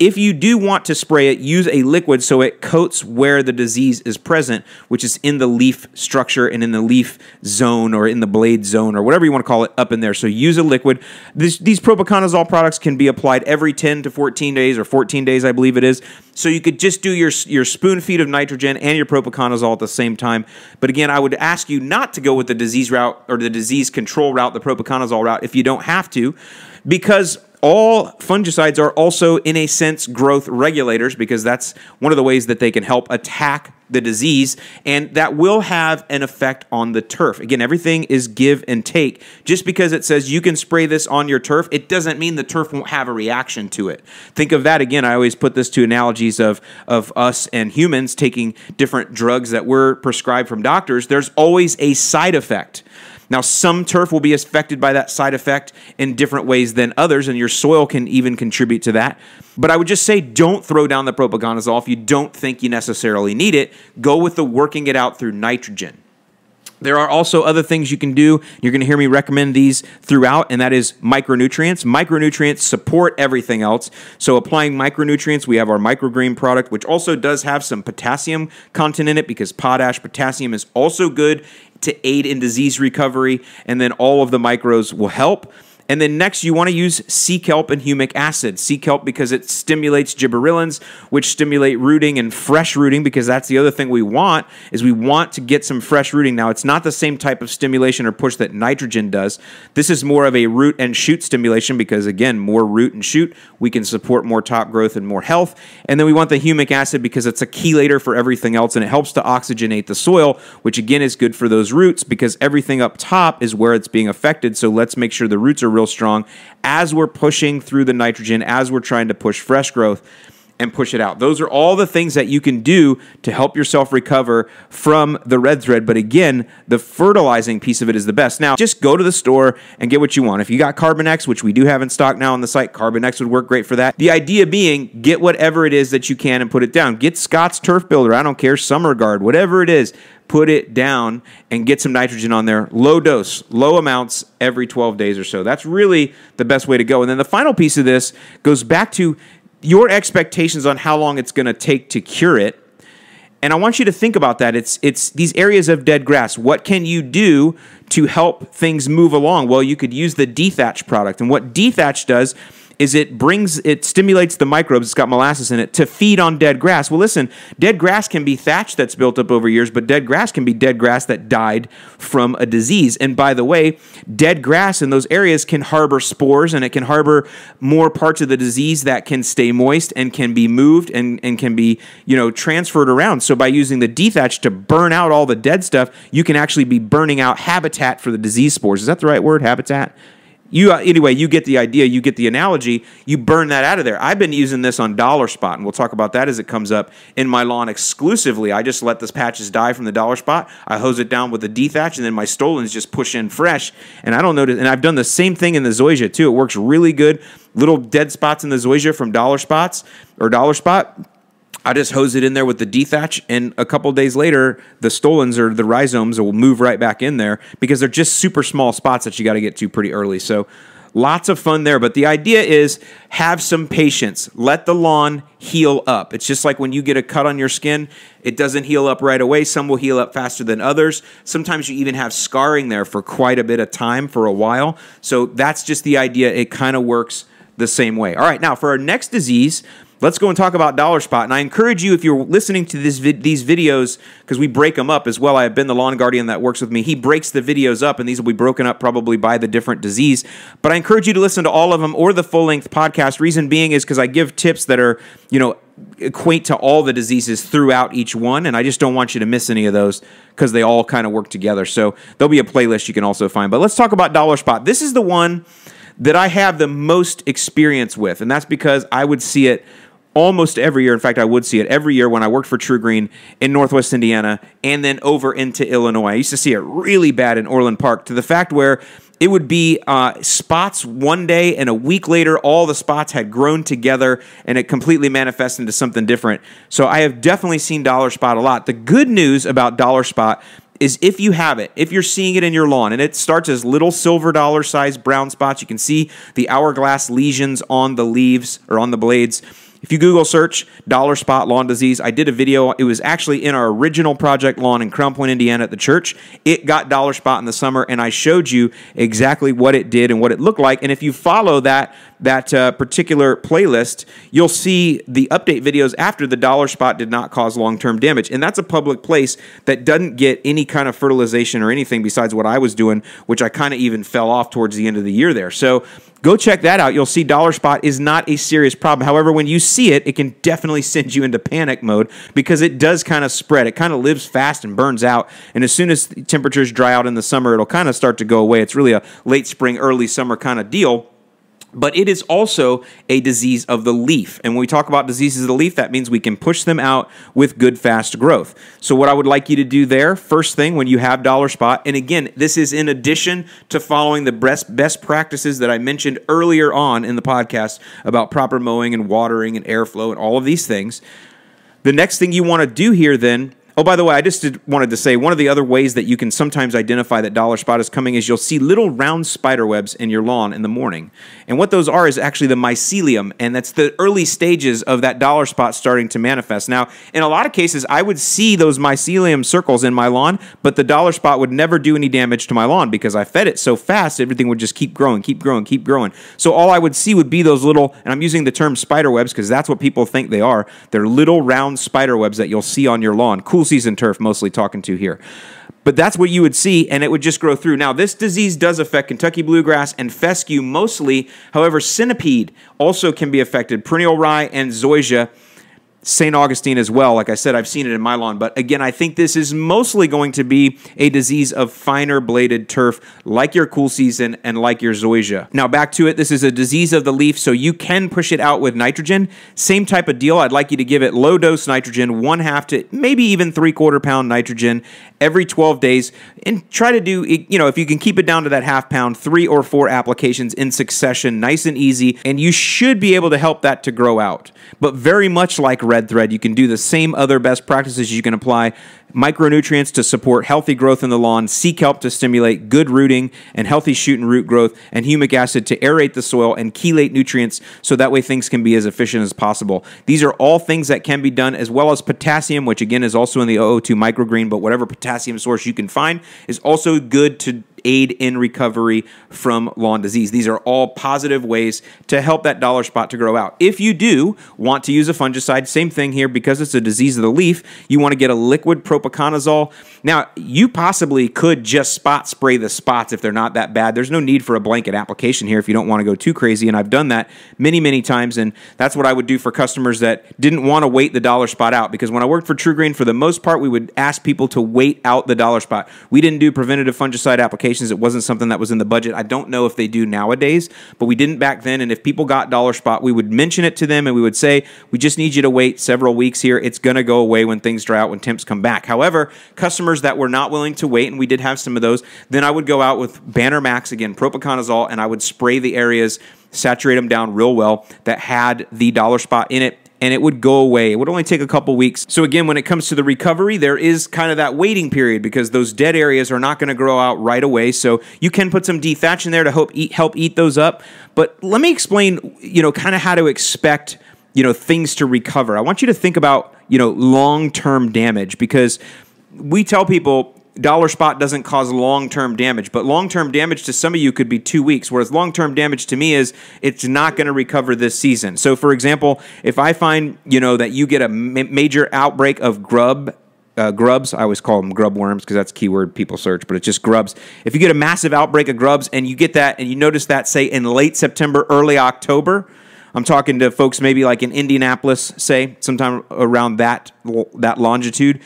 if you do want to spray it, use a liquid so it coats where the disease is present, which is in the leaf structure and in the leaf zone or in the blade zone or whatever you want to call it up in there. So use a liquid. This, these propiconazole products can be applied every ten to fourteen days or fourteen days, I believe it is. So you could just do your, your spoon feed of nitrogen and your propiconazole at the same time. But again, I would ask you not to go with the disease route or the disease control route, the propiconazole route, if you don't have to, because all fungicides are also, in a sense, growth regulators, because that's one of the ways that they can help attack the disease, and that will have an effect on the turf. Again, everything is give and take. Just because it says you can spray this on your turf, it doesn't mean the turf won't have a reaction to it. Think of that again. I always put this to analogies of, of us and humans taking different drugs that were prescribed from doctors. There's always a side effect. Now, some turf will be affected by that side effect in different ways than others, and your soil can even contribute to that. But I would just say don't throw down the propiconazole if you don't think you necessarily need it. Go with the working it out through nitrogen. There are also other things you can do. You're going to hear me recommend these throughout, and that is micronutrients. Micronutrients support everything else. So applying micronutrients, we have our microgreen product, which also does have some potassium content in it because potash, potassium is also good to aid in disease recovery, and then all of the micros will help. And then next, you want to use sea kelp and humic acid. Sea kelp because it stimulates gibberellins, which stimulate rooting and fresh rooting, because that's the other thing we want, is we want to get some fresh rooting. Now, it's not the same type of stimulation or push that nitrogen does. This is more of a root and shoot stimulation because, again, more root and shoot, we can support more top growth and more health. And then we want the humic acid because it's a chelator for everything else, and it helps to oxygenate the soil, which, again, is good for those roots because everything up top is where it's being affected. So let's make sure the roots are real strong as we're pushing through the nitrogen, as we're trying to push fresh growth and push it out. Those are all the things that you can do to help yourself recover from the red thread. But again, the fertilizing piece of it is the best. Now, just go to the store and get what you want. If you got Carbon X, which we do have in stock now on the site, Carbon X would work great for that. The idea being, get whatever it is that you can and put it down. Get Scott's Turf Builder, I don't care, Summer Guard, whatever it is, put it down and get some nitrogen on there. Low dose, low amounts every twelve days or so. That's really the best way to go. And then the final piece of this goes back to your expectations on how long it's going to take to cure it. And I want you to think about that. It's, it's these areas of dead grass. What can you do to help things move along? Well, you could use the dethatch product. And what dethatch does is it brings, it stimulates the microbes, it's got molasses in it, to feed on dead grass. Well, listen, dead grass can be thatch that's built up over years, but dead grass can be dead grass that died from a disease. And by the way, dead grass in those areas can harbor spores, and it can harbor more parts of the disease that can stay moist and can be moved and, and can be, you know, transferred around. So by using the dethatch to burn out all the dead stuff, you can actually be burning out habitat for the disease spores. Is that the right word, habitat? You uh, anyway, you get the idea, you get the analogy, you burn that out of there. I've been using this on Dollar Spot, and we'll talk about that as it comes up, in my lawn exclusively. I just let the patches die from the Dollar Spot. I hose it down with the dethatch, and then my stolons just push in fresh, and I don't notice. And I've done the same thing in the Zoysia, too. It works really good. Little dead spots in the Zoysia from Dollar Spots or Dollar Spot, I just hose it in there with the dethatch, and a couple days later, the stolons or the rhizomes will move right back in there because they're just super small spots that you got to get to pretty early. So lots of fun there, but the idea is have some patience. Let the lawn heal up. It's just like when you get a cut on your skin, it doesn't heal up right away. Some will heal up faster than others. Sometimes you even have scarring there for quite a bit of time, for a while. So that's just the idea. It kind of works the same way. All right, now for our next disease, let's go and talk about Dollar Spot. And I encourage you, if you're listening to this vid these videos, because we break them up as well. I have been the lawn guardian that works with me. He breaks the videos up, and these will be broken up probably by the different disease. But I encourage you to listen to all of them or the full-length podcast. Reason being is because I give tips that are, you know, equate to all the diseases throughout each one, and I just don't want you to miss any of those because they all kind of work together. So there'll be a playlist you can also find. But let's talk about Dollar Spot. This is the one that I have the most experience with, and that's because I would see it almost every year. In fact, I would see it every year when I worked for True Green in Northwest Indiana and then over into Illinois. I used to see it really bad in Orland Park, to the fact where it would be uh, spots one day, and a week later, all the spots had grown together, and it completely manifests into something different. So I have definitely seen Dollar Spot a lot. The good news about Dollar Spot is if you have it, if you're seeing it in your lawn, and it starts as little silver dollar-sized brown spots. You can see the hourglass lesions on the leaves or on the blades. If you Google search Dollar Spot Lawn Disease, I did a video. It was actually in our original project lawn in Crown Point, Indiana at the church. It got Dollar Spot in the summer, and I showed you exactly what it did and what it looked like. And if you follow that, that uh, particular playlist, you'll see the update videos after the Dollar Spot did not cause long-term damage. And that's a public place that doesn't get any kind of fertilization or anything besides what I was doing, which I kind of even fell off towards the end of the year there. So go check that out. You'll see Dollar Spot is not a serious problem. However, when you see it, it can definitely send you into panic mode because it does kind of spread. It kind of lives fast and burns out. And as soon as temperatures dry out in the summer, it'll kind of start to go away. It's really a late spring, early summer kind of deal. But it is also a disease of the leaf. And when we talk about diseases of the leaf, that means we can push them out with good, fast growth. So what I would like you to do there, first thing when you have Dollar Spot, and again, this is in addition to following the best, best practices that I mentioned earlier on in the podcast about proper mowing and watering and airflow and all of these things. The next thing you want to do here then, oh, by the way, I just did, wanted to say, one of the other ways that you can sometimes identify that Dollar Spot is coming is you'll see little round spider webs in your lawn in the morning. And what those are is actually the mycelium, and that's the early stages of that Dollar Spot starting to manifest. Now, in a lot of cases, I would see those mycelium circles in my lawn, but the Dollar Spot would never do any damage to my lawn because I fed it so fast, everything would just keep growing, keep growing, keep growing. So all I would see would be those little, and I'm using the term spider webs because that's what people think they are. They're little round spider webs that you'll see on your lawn. Cool season turf mostly talking to here. But that's what you would see, and it would just grow through. Now, this disease does affect Kentucky bluegrass and fescue mostly. However, centipede also can be affected, perennial rye and zoysia, Saint Augustine as well. Like I said, I've seen it in my lawn. But again, I think this is mostly going to be a disease of finer bladed turf, like your cool season and like your zoysia. Now back to it. This is a disease of the leaf, so you can push it out with nitrogen. Same type of deal. I'd like you to give it low dose nitrogen, one half to maybe even three quarter pound nitrogen every twelve days, and try to do, you know, if you can keep it down to that half pound, three or four applications in succession, nice and easy, and you should be able to help that to grow out. But very much like Red Thread, you can do the same other best practices. You can apply micronutrients to support healthy growth in the lawn, seek help to stimulate good rooting and healthy shoot and root growth, and humic acid to aerate the soil and chelate nutrients so that way things can be as efficient as possible. These are all things that can be done, as well as potassium, which again is also in the O O two microgreen, but whatever potassium source you can find is also good to aid in recovery from lawn disease. These are all positive ways to help that Dollar Spot to grow out. If you do want to use a fungicide, same thing here, because it's a disease of the leaf, you want to get a liquid propiconazole propiconazole. Now, you possibly could just spot spray the spots if they're not that bad. There's no need for a blanket application here if you don't want to go too crazy, and I've done that many, many times, and that's what I would do for customers that didn't want to wait the Dollar Spot out, because when I worked for True Green, for the most part, we would ask people to wait out the Dollar Spot. We didn't do preventative fungicide applications. It wasn't something that was in the budget. I don't know if they do nowadays, but we didn't back then, and if people got Dollar Spot, we would mention it to them, and we would say, we just need you to wait several weeks here. It's going to go away when things dry out, when temps come back. However, customers that were not willing to wait, and we did have some of those, then I would go out with Banner Max, again, propiconazole, and I would spray the areas, saturate them down real well that had the Dollar Spot in it, and it would go away. It would only take a couple weeks. So again, when it comes to the recovery, there is kind of that waiting period because those dead areas are not going to grow out right away. So you can put some dethatch in there to help eat, help eat those up. But let me explain, you know, kind of how to expect, you know, things to recover. I want you to think about, you know, long-term damage, because we tell people Dollar Spot doesn't cause long-term damage, but long-term damage to some of you could be two weeks, whereas long-term damage to me is it's not going to recover this season. So, for example, if I find, you know, that you get a ma major outbreak of grub, uh, grubs, I always call them grub worms because that's a keyword people search, but it's just grubs. If you get a massive outbreak of grubs and you get that and you notice that, say, in late September, early October, I'm talking to folks maybe like in Indianapolis, say, sometime around that, that longitude.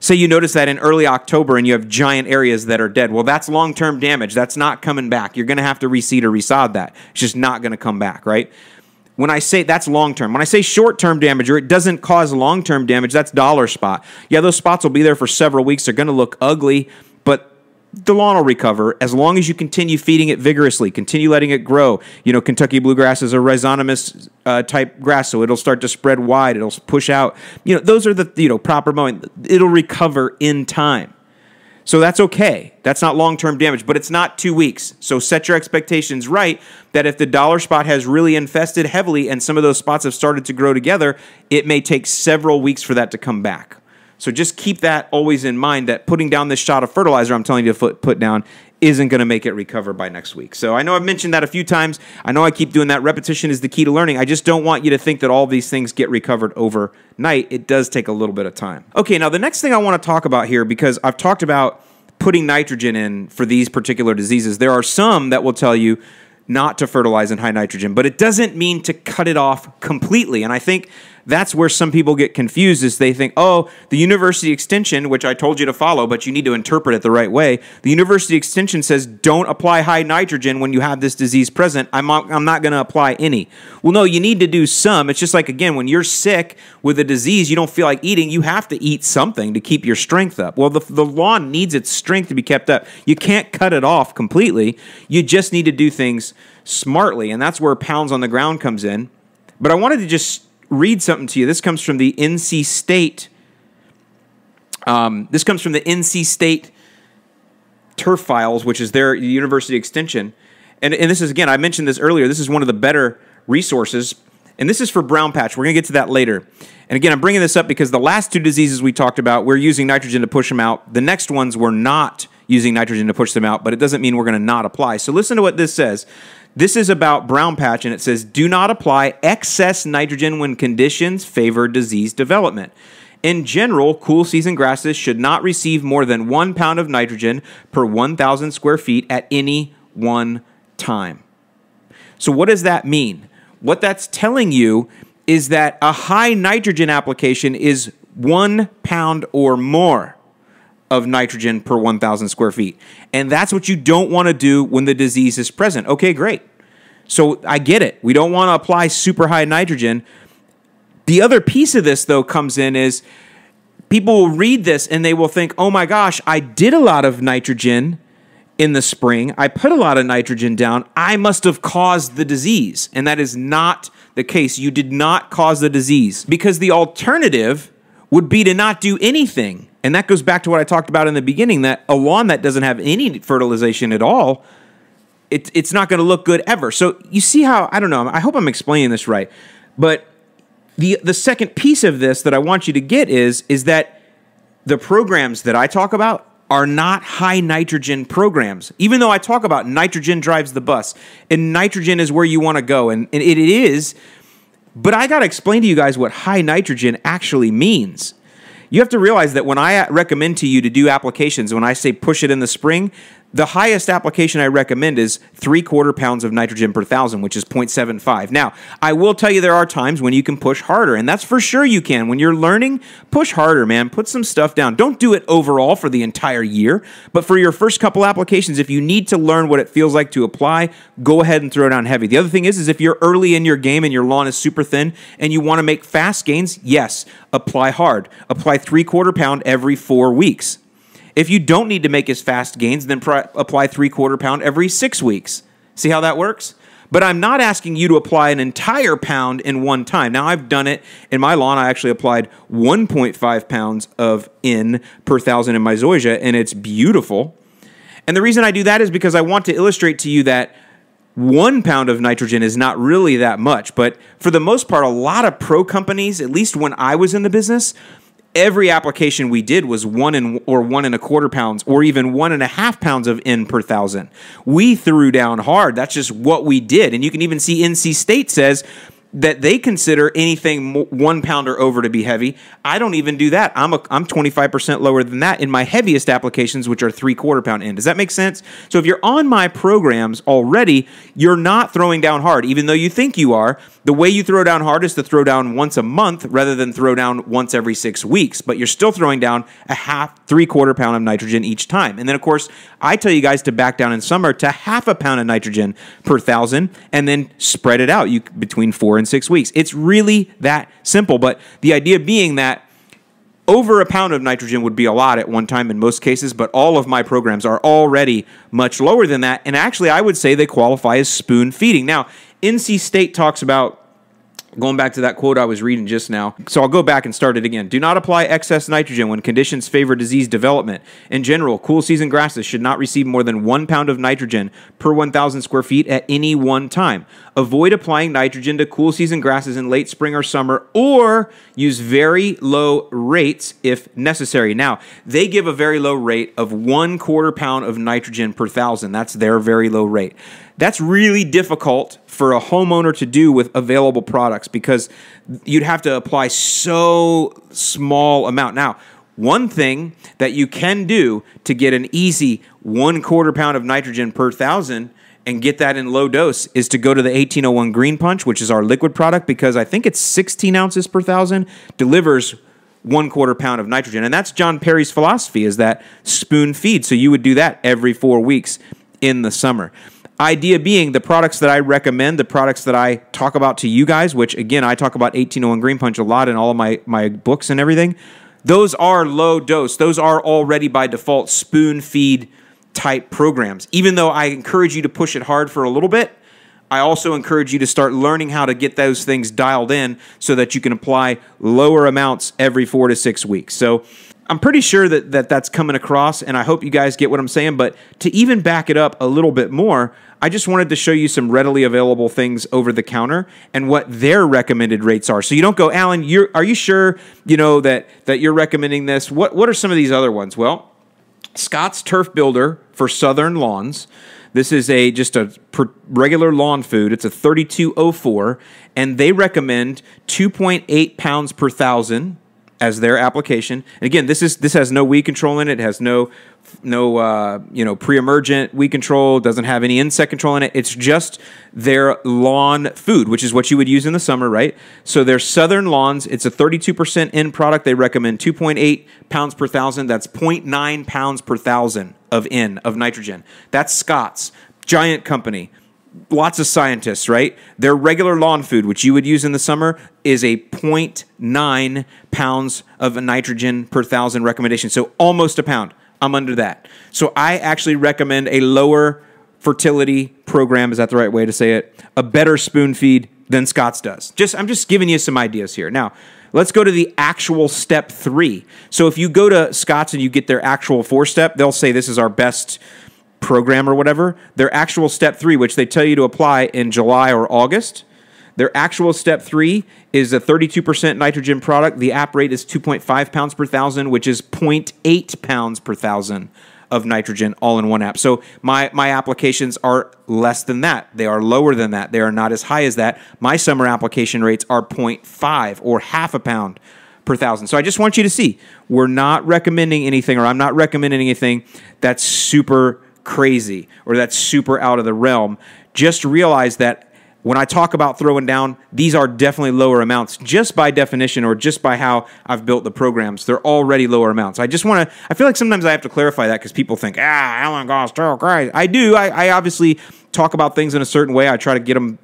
Say you notice that in early October and you have giant areas that are dead. Well, that's long-term damage. That's not coming back. You're going to have to reseed or resod that. It's just not going to come back, right? When I say that's long-term, when I say short-term damage or it doesn't cause long-term damage, that's Dollar Spot. Yeah, those spots will be there for several weeks. They're going to look ugly, but the lawn will recover as long as you continue feeding it vigorously, continue letting it grow. You know, Kentucky bluegrass is a rhizotomous uh, type grass, so it'll start to spread wide. It'll push out. You know, those are the, you know, proper mowing. It'll recover in time. So that's okay. That's not long-term damage, but it's not two weeks. So set your expectations right that if the Dollar Spot has really infested heavily and some of those spots have started to grow together, it may take several weeks for that to come back. So just keep that always in mind, that putting down this shot of fertilizer I'm telling you to put down isn't going to make it recover by next week. So I know I've mentioned that a few times. I know I keep doing that. Repetition is the key to learning. I just don't want you to think that all these things get recovered overnight. It does take a little bit of time. Okay, now the next thing I want to talk about here, because I've talked about putting nitrogen in for these particular diseases, there are some that will tell you not to fertilize in high nitrogen, but it doesn't mean to cut it off completely. And I think that's where some people get confused, is they think, oh, the university extension, which I told you to follow, but you need to interpret it the right way. The university extension says don't apply high nitrogen when you have this disease present. I'm, I'm not going to apply any. Well, no, you need to do some. It's just like, again, when you're sick with a disease, you don't feel like eating. You have to eat something to keep your strength up. Well, the, the lawn needs its strength to be kept up. You can't cut it off completely. You just need to do things smartly, and that's where pounds on the ground comes in. But I wanted to just read something to you. This comes from the N C State. Um, this comes from the N C State Turf Files, which is their university extension. And, and this is, again, I mentioned this earlier. This is one of the better resources. And this is for brown patch. We're going to get to that later. And again, I'm bringing this up because the last two diseases we talked about, we're using nitrogen to push them out. The next ones, we're not using nitrogen to push them out, but it doesn't mean we're going to not apply. So listen to what this says. This is about brown patch, and it says, do not apply excess nitrogen when conditions favor disease development. In general, cool season grasses should not receive more than one pound of nitrogen per one thousand square feet at any one time. So what does that mean? What that's telling you is that a high nitrogen application is one pound or more of nitrogen per one thousand square feet. And that's what you don't want to do when the disease is present. Okay, great. So I get it. We don't want to apply super high nitrogen. The other piece of this, though, comes in is people will read this and they will think, oh my gosh, I did a lot of nitrogen in the spring. I put a lot of nitrogen down. I must have caused the disease. And that is not the case. You did not cause the disease, because the alternative would be to not do anything. And that goes back to what I talked about in the beginning, that a lawn that doesn't have any fertilization at all, it, it's not going to look good ever. So you see how, I don't know, I hope I'm explaining this right, but the, the second piece of this that I want you to get is, is that the programs that I talk about are not high nitrogen programs. Even though I talk about nitrogen drives the bus, and nitrogen is where you want to go, and, and it is, but I got to explain to you guys what high nitrogen actually means. You have to realize that when I recommend to you to do applications, when I say push it in the spring, the highest application I recommend is three quarter pounds of nitrogen per thousand, which is zero point seven five. Now, I will tell you there are times when you can push harder, and that's for sure you can. When you're learning, push harder, man. Put some stuff down. Don't do it overall for the entire year, but for your first couple applications, if you need to learn what it feels like to apply, go ahead and throw down heavy. The other thing is, is if you're early in your game and your lawn is super thin and you want to make fast gains, yes, apply hard. Apply three quarter pound every four weeks. If you don't need to make as fast gains, then apply three-quarter pound every six weeks. See how that works? But I'm not asking you to apply an entire pound in one time. Now, I've done it in my lawn. I actually applied one point five pounds of N per thousand in my Zoysia, and it's beautiful. And the reason I do that is because I want to illustrate to you that one pound of nitrogen is not really that much. But for the most part, a lot of pro companies, at least when I was in the business, every application we did was one and or one and a quarter pounds or even one and a half pounds of N per thousand. We threw down hard. That's just what we did. And you can even see N C State says that they consider anything one pound or over to be heavy. I don't even do that. I'm a, I'm twenty-five percent lower than that in my heaviest applications, which are three quarter pound N. Does that make sense? So if you're on my programs already, you're not throwing down hard, even though you think you are. The way you throw down hard is to throw down once a month rather than throw down once every six weeks, but you're still throwing down a half, three quarter pound of nitrogen each time. And then of course, I tell you guys to back down in summer to half a pound of nitrogen per thousand and then spread it out you between four and six weeks. It's really that simple, but the idea being that over a pound of nitrogen would be a lot at one time in most cases, but all of my programs are already much lower than that, and actually I would say they qualify as spoon feeding. Now, N C State talks about, going back to that quote I was reading just now, so I'll go back and start it again. Do not apply excess nitrogen when conditions favor disease development. In general, cool season grasses should not receive more than one pound of nitrogen per one thousand square feet at any one time. Avoid applying nitrogen to cool season grasses in late spring or summer, or use very low rates if necessary. Now, they give a very low rate of one quarter pound of nitrogen per thousand. That's their very low rate. That's really difficult for a homeowner to do with available products because you'd have to apply so small amount. Now, one thing that you can do to get an easy one quarter pound of nitrogen per thousand and get that in low dose is to go to the eighteen oh one Green Punch, which is our liquid product, because I think it's sixteen ounces per thousand, delivers one quarter pound of nitrogen. And that's John Perry's philosophy, is that spoon feed. So you would do that every four weeks in the summer. Idea being, the products that I recommend, the products that I talk about to you guys, which again, I talk about eighteen oh one Green Punch a lot in all of my, my books and everything, those are low dose. Those are already by default spoon feed type programs. Even though I encourage you to push it hard for a little bit, I also encourage you to start learning how to get those things dialed in so that you can apply lower amounts every four to six weeks. So I'm pretty sure that, that that's coming across, and I hope you guys get what I'm saying. But to even back it up a little bit more, I just wanted to show you some readily available things over the counter and what their recommended rates are. So you don't go, Alan, you're, are you sure you know that, that you're recommending this? What, what are some of these other ones? Well, Scott's Turf Builder for Southern Lawns. This is a just a regular lawn food. It's a thirty-two oh four, and they recommend two point eight pounds per thousand as their application. And again, this is this has no weed control in it. It has no no uh, you know pre-emergent weed control. Doesn't have any insect control in it. It's just their lawn food, which is what you would use in the summer, right? So their Southern Lawns. It's a thirty-two percent N product. They recommend two point eight pounds per thousand. That's zero point nine pounds per thousand of N of nitrogen. That's Scott's, giant company. Lots of scientists, right? Their regular lawn food, which you would use in the summer, is a zero point nine pounds of nitrogen per thousand recommendation. So almost a pound. I'm under that. So I actually recommend a lower fertility program. Is that the right way to say it? A better spoon feed than Scott's does. Just, I'm just giving you some ideas here. Now, let's go to the actual step three. So if you go to Scott's and you get their actual four step, they'll say this is our best program or whatever. Their actual step three, which they tell you to apply in July or August, their actual step three is a thirty-two percent nitrogen product. The app rate is two point five pounds per thousand, which is zero point eight pounds per thousand of nitrogen all in one app. So my, my applications are less than that. They are lower than that. They are not as high as that. My summer application rates are zero point five or half a pound per thousand. So I just want you to see, we're not recommending anything, or I'm not recommending anything that's super crazy or that's super out of the realm. Just realize that when I talk about throwing down, these are definitely lower amounts just by definition, or just by how I've built the programs. They're already lower amounts. I just want to, I feel like sometimes I have to clarify that because people think, ah, Alan Goss, oh, Christ. I do. I, I obviously talk about things in a certain way. I try to get them,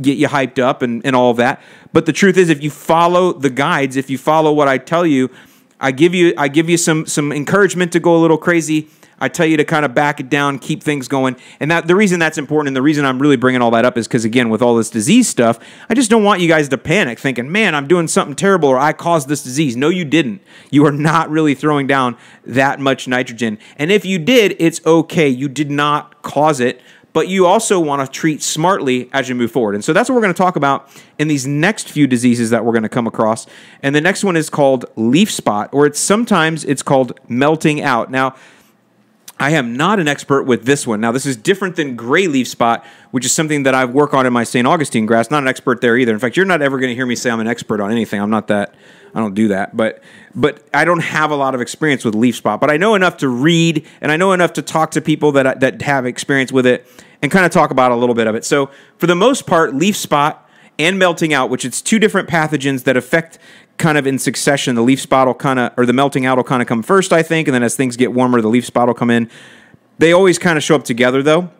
get you hyped up and, and all of that. But the truth is, if you follow the guides, if you follow what I tell you, I give you, I give you some, some encouragement to go a little crazy. I tell you to kind of back it down, keep things going. And that the reason that's important, and the reason I'm really bringing all that up, is because, again, with all this disease stuff, I just don't want you guys to panic thinking, man, I'm doing something terrible, or I caused this disease. No, you didn't. You are not really throwing down that much nitrogen. And if you did, it's okay. You did not cause it. But you also want to treat smartly as you move forward. And so that's what we're going to talk about in these next few diseases that we're going to come across. And the next one is called leaf spot, or it's sometimes it's called melting out. Now, I am not an expert with this one. Now, this is different than gray leaf spot, which is something that I work on in my Saint Augustine grass. Not an expert there either. In fact, you're not ever going to hear me say I'm an expert on anything. I'm not that. I don't do that. But but I don't have a lot of experience with leaf spot. But I know enough to read, and I know enough to talk to people that, that have experience with it and kind of talk about a little bit of it. So for the most part, leaf spot and melting out, which it's two different pathogens that affect kind of in succession. The leaf spot will kind of, or the melting out will kind of come first, I think, and then as things get warmer, the leaf spot will come in. They always kind of show up together, though.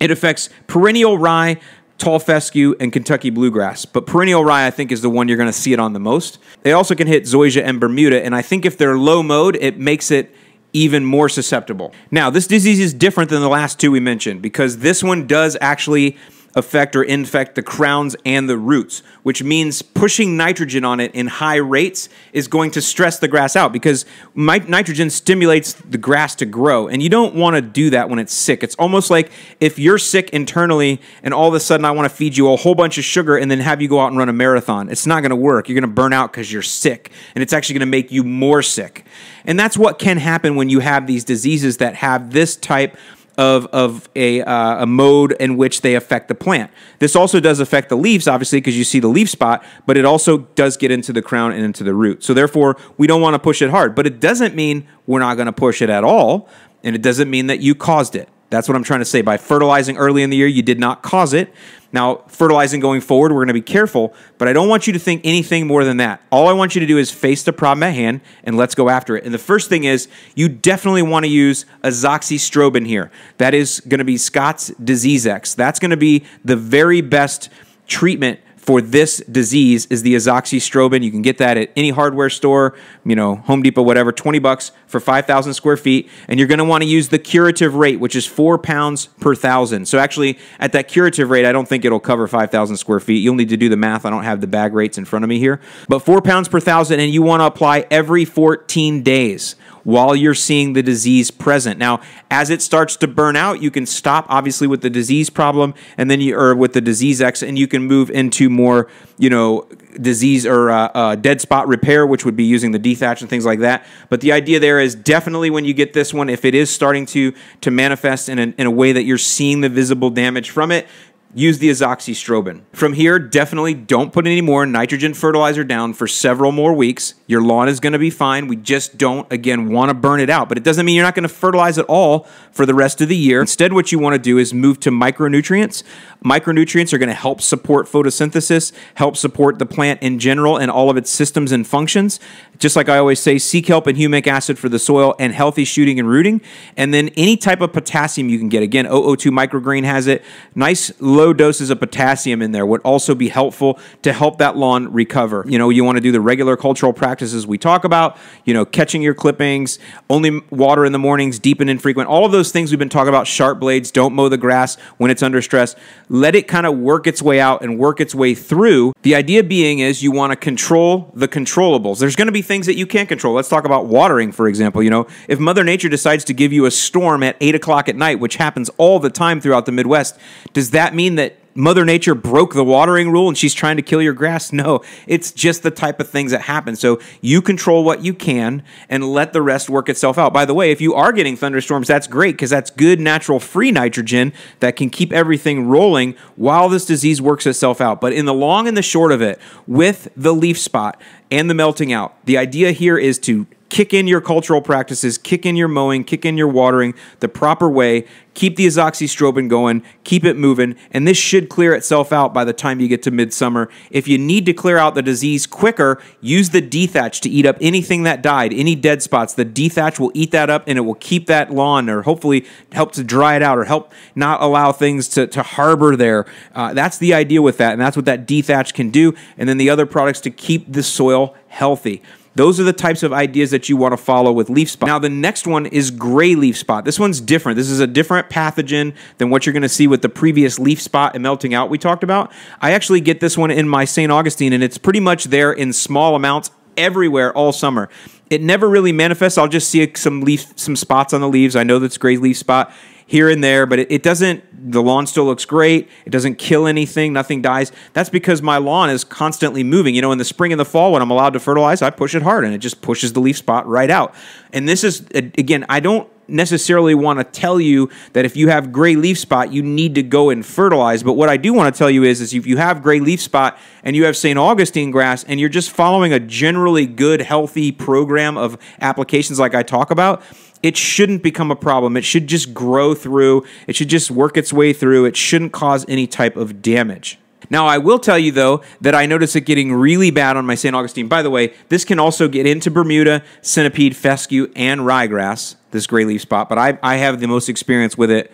It affects perennial rye, tall fescue, and Kentucky bluegrass. But perennial rye, I think, is the one you're going to see it on the most. They also can hit Zoysia and Bermuda, and I think if they're low mode, it makes it even more susceptible. Now, this disease is different than the last two we mentioned, because this one does actually affect or infect the crowns and the roots, which means pushing nitrogen on it in high rates is going to stress the grass out, because nitrogen stimulates the grass to grow, and you don't want to do that when it's sick. It's almost like if you're sick internally and all of a sudden I want to feed you a whole bunch of sugar and then have you go out and run a marathon. It's not going to work. You're going to burn out because you're sick, and it's actually going to make you more sick. And that's what can happen when you have these diseases that have this type of of, of a, uh, a mode in which they affect the plant. This also does affect the leaves, obviously, because you see the leaf spot, but it also does get into the crown and into the root. So therefore, we don't want to push it hard, but it doesn't mean we're not going to push it at all, and it doesn't mean that you caused it. That's what I'm trying to say. By fertilizing early in the year, you did not cause it. Now, fertilizing going forward, we're going to be careful, but I don't want you to think anything more than that. All I want you to do is face the problem at hand, and let's go after it. And the first thing is, you definitely want to use Azoxystrobin here. That is going to be Scott's Disease X. That's going to be the very best treatment for this disease, is the azoxystrobin. You can get that at any hardware store, you know, Home Depot, whatever, twenty bucks for five thousand square feet. And you're gonna wanna use the curative rate, which is four pounds per thousand. So actually, at that curative rate, I don't think it'll cover five thousand square feet. You'll need to do the math. I don't have the bag rates in front of me here. But four pounds per thousand, and you wanna apply every fourteen days while you're seeing the disease present. Now, as it starts to burn out, you can stop, obviously, with the disease problem, and then you, or with the disease X, and you can move into more, you know, disease or uh, uh, dead spot repair, which would be using the dethatch and things like that. But the idea there is definitely when you get this one, if it is starting to to manifest in a, in a way that you're seeing the visible damage from it, use the azoxystrobin. From here, definitely don't put any more nitrogen fertilizer down for several more weeks. Your lawn is gonna be fine. We just don't, again, wanna burn it out, but it doesn't mean you're not gonna fertilize at all for the rest of the year. Instead, what you wanna do is move to micronutrients. Micronutrients are gonna help support photosynthesis, help support the plant in general and all of its systems and functions. Just like I always say, seek help and humic acid for the soil and healthy shooting and rooting. And then any type of potassium you can get. Again, O O two microgreen has it. Nice low doses of potassium in there would also be helpful to help that lawn recover. You know, you want to do the regular cultural practices we talk about, you know, catching your clippings, only water in the mornings, deep and infrequent, all of those things we've been talking about, sharp blades, don't mow the grass when it's under stress. Let it kind of work its way out and work its way through. The idea being is you want to control the controllables. There's going to be things that you can't control. Let's talk about watering, for example. You know, if Mother Nature decides to give you a storm at eight o'clock at night, which happens all the time throughout the Midwest, does that mean that Mother Nature broke the watering rule and she's trying to kill your grass? No, it's just the type of things that happen. So you control what you can and let the rest work itself out. By the way, if you are getting thunderstorms, that's great because that's good natural free nitrogen that can keep everything rolling while this disease works itself out. But in the long and the short of it, with the leaf spot and the melting out, the idea here is to kick in your cultural practices, kick in your mowing, kick in your watering the proper way, keep the azoxystrobin going, keep it moving, and this should clear itself out by the time you get to midsummer. If you need to clear out the disease quicker, use the dethatch to eat up anything that died, any dead spots. The dethatch will eat that up and it will keep that lawn or hopefully help to dry it out or help not allow things to, to harbor there. Uh, that's the idea with that, and that's what that dethatch can do, and then the other products to keep the soil healthy. Those are the types of ideas that you want to follow with leaf spot. Now, the next one is gray leaf spot. This one's different. This is a different pathogen than what you're going to see with the previous leaf spot and melting out we talked about. I actually get this one in my Saint Augustine, and it's pretty much there in small amounts everywhere all summer. It never really manifests. I'll just see some leaf, some spots on the leaves. I know that's gray leaf spot here and there, but it, it doesn't, the lawn still looks great. It doesn't kill anything. Nothing dies. That's because my lawn is constantly moving. You know, in the spring and the fall when I'm allowed to fertilize, I push it hard and it just pushes the leaf spot right out. And this is, again, I don't necessarily want to tell you that if you have gray leaf spot, you need to go and fertilize. But what I do want to tell you is, is if you have gray leaf spot and you have Saint Augustine grass and you're just following a generally good, healthy program of applications like I talk about, it shouldn't become a problem. It should just grow through. It should just work its way through. It shouldn't cause any type of damage. Now, I will tell you, though, that I notice it getting really bad on my Saint Augustine. By the way, this can also get into Bermuda, centipede, fescue, and ryegrass, this gray leaf spot, but I, I have the most experience with it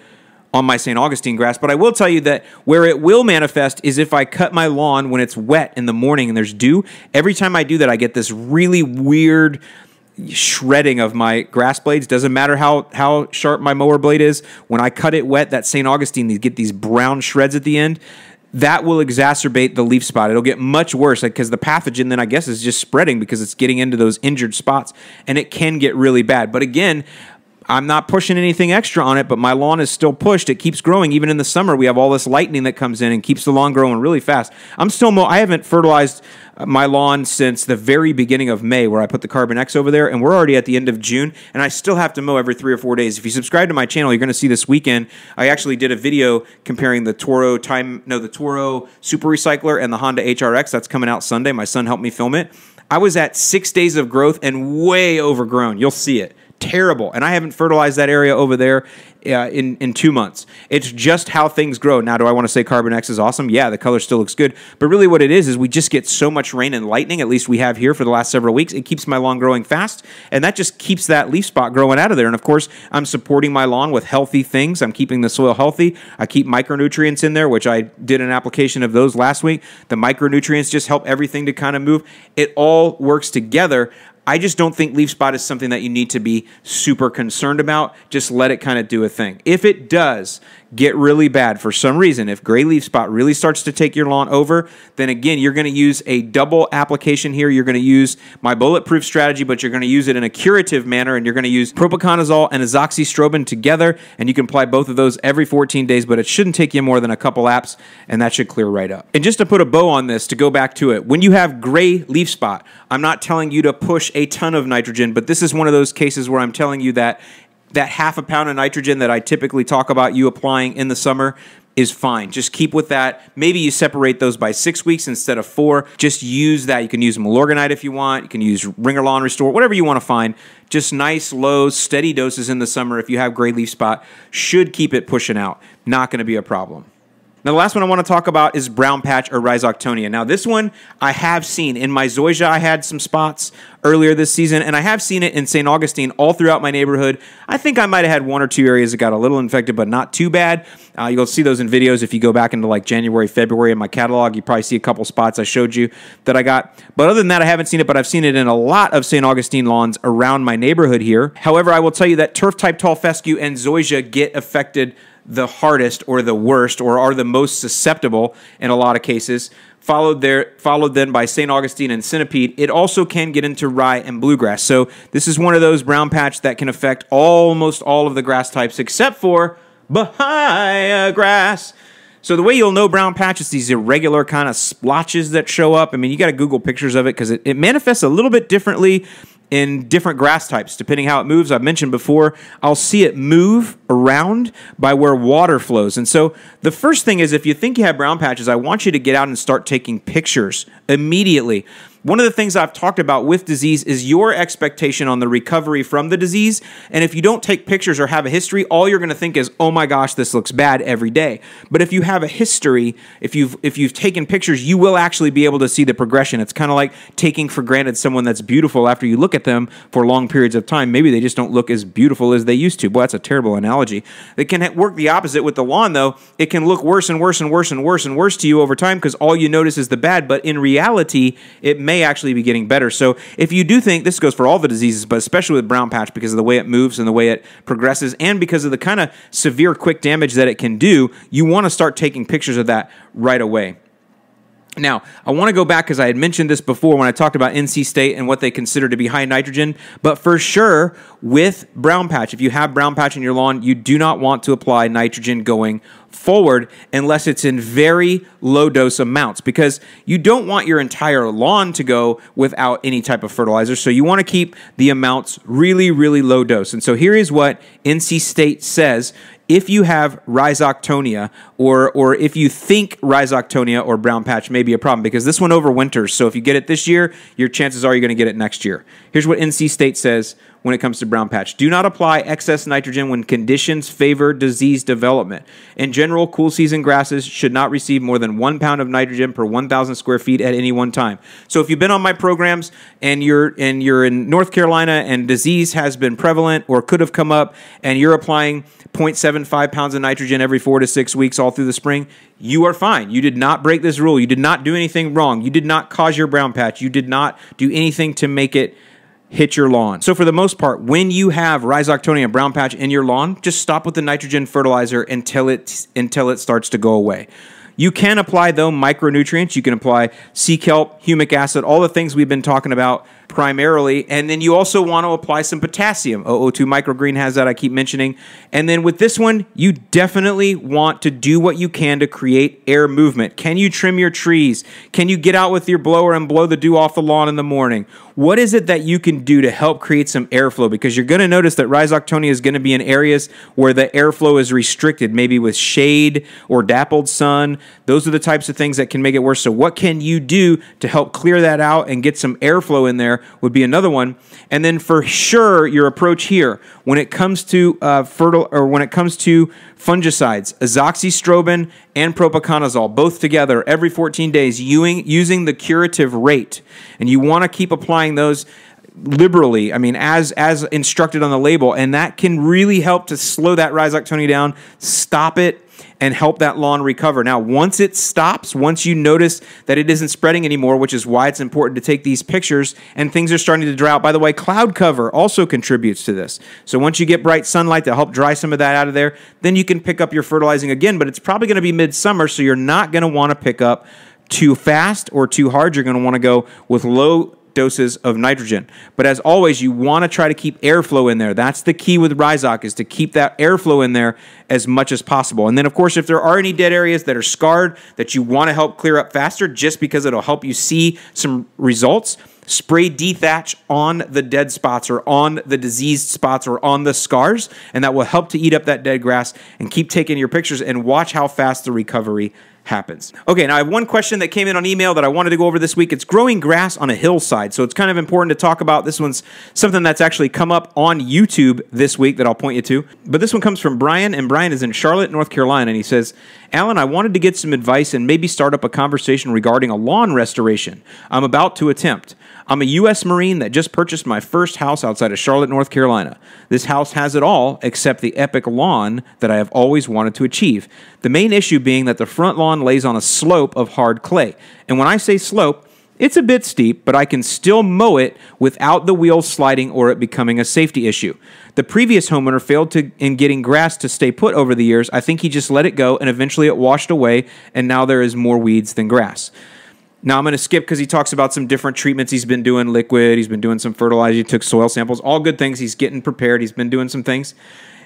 on my Saint Augustine grass. But I will tell you that where it will manifest is if I cut my lawn when it's wet in the morning and there's dew. Every time I do that, I get this really weird shredding of my grass blades. Doesn't matter how how sharp my mower blade is. When I cut it wet, that Saint Augustine, you get these brown shreds at the end. That will exacerbate the leaf spot. It'll get much worse because the pathogen then I guess is just spreading because it's getting into those injured spots, and it can get really bad. But again, I'm not pushing anything extra on it, but my lawn is still pushed. It keeps growing. Even in the summer, we have all this lightning that comes in and keeps the lawn growing really fast. I'm still mo I haven't fertilized my lawn since the very beginning of May, where I put the Carbon X over there, and we're already at the end of June, and I still have to mow every three or four days. If you subscribe to my channel, you're going to see this weekend, I actually did a video comparing the Toro Time, no, the Toro Super Recycler and the Honda H R X. That's coming out Sunday. My son helped me film it. I was at six days of growth and way overgrown. You'll see it. Terrible. And I haven't fertilized that area over there uh, in, in two months. It's just how things grow. Now, do I want to say Carbon X is awesome? Yeah, the color still looks good. But really what it is is we just get so much rain and lightning, at least we have here for the last several weeks. It keeps my lawn growing fast, and that just keeps that leaf spot growing out of there. And of course, I'm supporting my lawn with healthy things. I'm keeping the soil healthy. I keep micronutrients in there, which I did an application of those last week. The micronutrients just help everything to kind of move. It all works together. I just don't think leaf spot is something that you need to be super concerned about. Just let it kind of do a thing. If it does get really bad for some reason, if gray leaf spot really starts to take your lawn over, then again, you're going to use a double application here. You're going to use my bulletproof strategy, but you're going to use it in a curative manner, and you're going to use propiconazole and azoxystrobin together, and you can apply both of those every fourteen days, but it shouldn't take you more than a couple apps, and that should clear right up. And just to put a bow on this, to go back to it, when you have gray leaf spot, I'm not telling you to push a ton of nitrogen, but this is one of those cases where I'm telling you that that half a pound of nitrogen that I typically talk about you applying in the summer is fine. Just keep with that. Maybe you separate those by six weeks instead of four. Just use that. You can use Milorganite if you want. You can use Ringer Lawn Restore, whatever you want to find. Just nice, low, steady doses in the summer if you have gray leaf spot. Should keep it pushing out. Not going to be a problem. Now, the last one I want to talk about is brown patch or Rhizoctonia. Now, this one I have seen. In my Zoysia, I had some spots earlier this season, and I have seen it in Saint Augustine all throughout my neighborhood. I think I might have had one or two areas that got a little infected, but not too bad. Uh, you'll see those in videos if you go back into like January, February in my catalog. You probably see a couple spots I showed you that I got. But other than that, I haven't seen it, but I've seen it in a lot of Saint Augustine lawns around my neighborhood here. However, I will tell you that turf-type tall fescue and Zoysia get affected the hardest or the worst, or are the most susceptible in a lot of cases, followed there, followed then by Saint Augustine and centipede. It also can get into rye and bluegrass. So this is one of those brown patch that can affect almost all of the grass types except for Bahia grass. So the way you'll know brown patch is these irregular kind of splotches that show up. I mean, you got to Google pictures of it because it, it manifests a little bit differently in different grass types, depending how it moves. I've mentioned before, I'll see it move around by where water flows. And so the first thing is, if you think you have brown patches, I want you to get out and start taking pictures immediately. One of the things I've talked about with disease is your expectation on the recovery from the disease. And if you don't take pictures or have a history, all you're going to think is, oh my gosh, this looks bad every day. But if you have a history, if you've, if you've taken pictures, you will actually be able to see the progression. It's kind of like taking for granted someone that's beautiful after you look at them for long periods of time. Maybe they just don't look as beautiful as they used to. Well, that's a terrible analogy. It can work the opposite with the lawn, though. It can look worse and worse and worse and worse and worse to you over time because all you notice is the bad. But in reality, it may may actually be getting better. So if you do think, this goes for all the diseases, but especially with brown patch because of the way it moves and the way it progresses and because of the kind of severe quick damage that it can do, you want to start taking pictures of that right away. Now, I want to go back because I had mentioned this before when I talked about N C State and what they consider to be high nitrogen, but for sure with brown patch, if you have brown patch in your lawn, you do not want to apply nitrogen going forward unless it's in very low dose amounts because you don't want your entire lawn to go without any type of fertilizer. So you want to keep the amounts really, really low dose. And so here is what N C State says. If you have Rhizoctonia or, or if you think Rhizoctonia or brown patch may be a problem because this one overwinters. So if you get it this year, your chances are you're going to get it next year. Here's what N C State says when it comes to brown patch. Do not apply excess nitrogen when conditions favor disease development. In general, cool season grasses should not receive more than one pound of nitrogen per one thousand square feet at any one time. So if you've been on my programs and you're, and you're in North Carolina and disease has been prevalent or could have come up and you're applying zero point seven five pounds of nitrogen every four to six weeks all through the spring, you are fine. You did not break this rule. You did not do anything wrong. You did not cause your brown patch. You did not do anything to make it hit your lawn. So for the most part, when you have Rhizoctonia and brown patch in your lawn, just stop with the nitrogen fertilizer until it, until it starts to go away. You can apply, though, micronutrients. You can apply sea kelp, humic acid, all the things we've been talking about primarily. And then you also want to apply some potassium. O O two microgreen has that, I keep mentioning. And then with this one, you definitely want to do what you can to create air movement. Can you trim your trees? Can you get out with your blower and blow the dew off the lawn in the morning? What is it that you can do to help create some airflow? Because you're going to notice that Rhizoctonia is going to be in areas where the airflow is restricted, maybe with shade or dappled sun. Those are the types of things that can make it worse. So what can you do to help clear that out and get some airflow in there would be another one. And then for sure, your approach here, when it comes to uh, fertile or when it comes to fungicides, azoxystrobin and propiconazole, both together every fourteen days using the curative rate. And you want to keep applying those liberally, I mean, as as instructed on the label. And that can really help to slow that Rhizoctonia down, stop it, and help that lawn recover. Now, once it stops, once you notice that it isn't spreading anymore, which is why it's important to take these pictures, and things are starting to dry out. By the way, cloud cover also contributes to this. So once you get bright sunlight to help dry some of that out of there, then you can pick up your fertilizing again, but it's probably going to be midsummer, so you're not going to want to pick up too fast or too hard. You're going to want to go with low doses of nitrogen. But as always, you want to try to keep airflow in there. That's the key with Rhizoc, is to keep that airflow in there as much as possible. And then, of course, if there are any dead areas that are scarred that you want to help clear up faster, just because it'll help you see some results, spray dethatch on the dead spots or on the diseased spots or on the scars, and that will help to eat up that dead grass. And keep taking your pictures and watch how fast the recovery happens. Okay, now I have one question that came in on email that I wanted to go over this week. It's growing grass on a hillside, so it's kind of important to talk about. This one's something that's actually come up on YouTube this week that I'll point you to. But this one comes from Brian, and Brian is in Charlotte, North Carolina, and he says, Alan, I wanted to get some advice and maybe start up a conversation regarding a lawn restoration I'm about to attempt. I'm a U S Marine that just purchased my first house outside of Charlotte, North Carolina. This house has it all except the epic lawn that I have always wanted to achieve. The main issue being that the front lawn lays on a slope of hard clay. And when I say slope, it's a bit steep, but I can still mow it without the wheels sliding or it becoming a safety issue. The previous homeowner failed to in getting grass to stay put over the years. I think he just let it go and eventually it washed away, and now there is more weeds than grass. Now, I'm going to skip because he talks about some different treatments he's been doing, liquid, he's been doing some fertilizer, he took soil samples, all good things. He's getting prepared, he's been doing some things.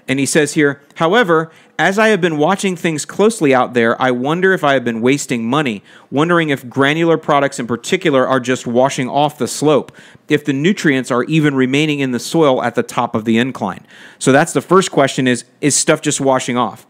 And he says here, however, As I have been watching things closely out there, I wonder if I have been wasting money, wondering if granular products in particular are just washing off the slope, if the nutrients are even remaining in the soil at the top of the incline. So that's the first question is, is stuff just washing off?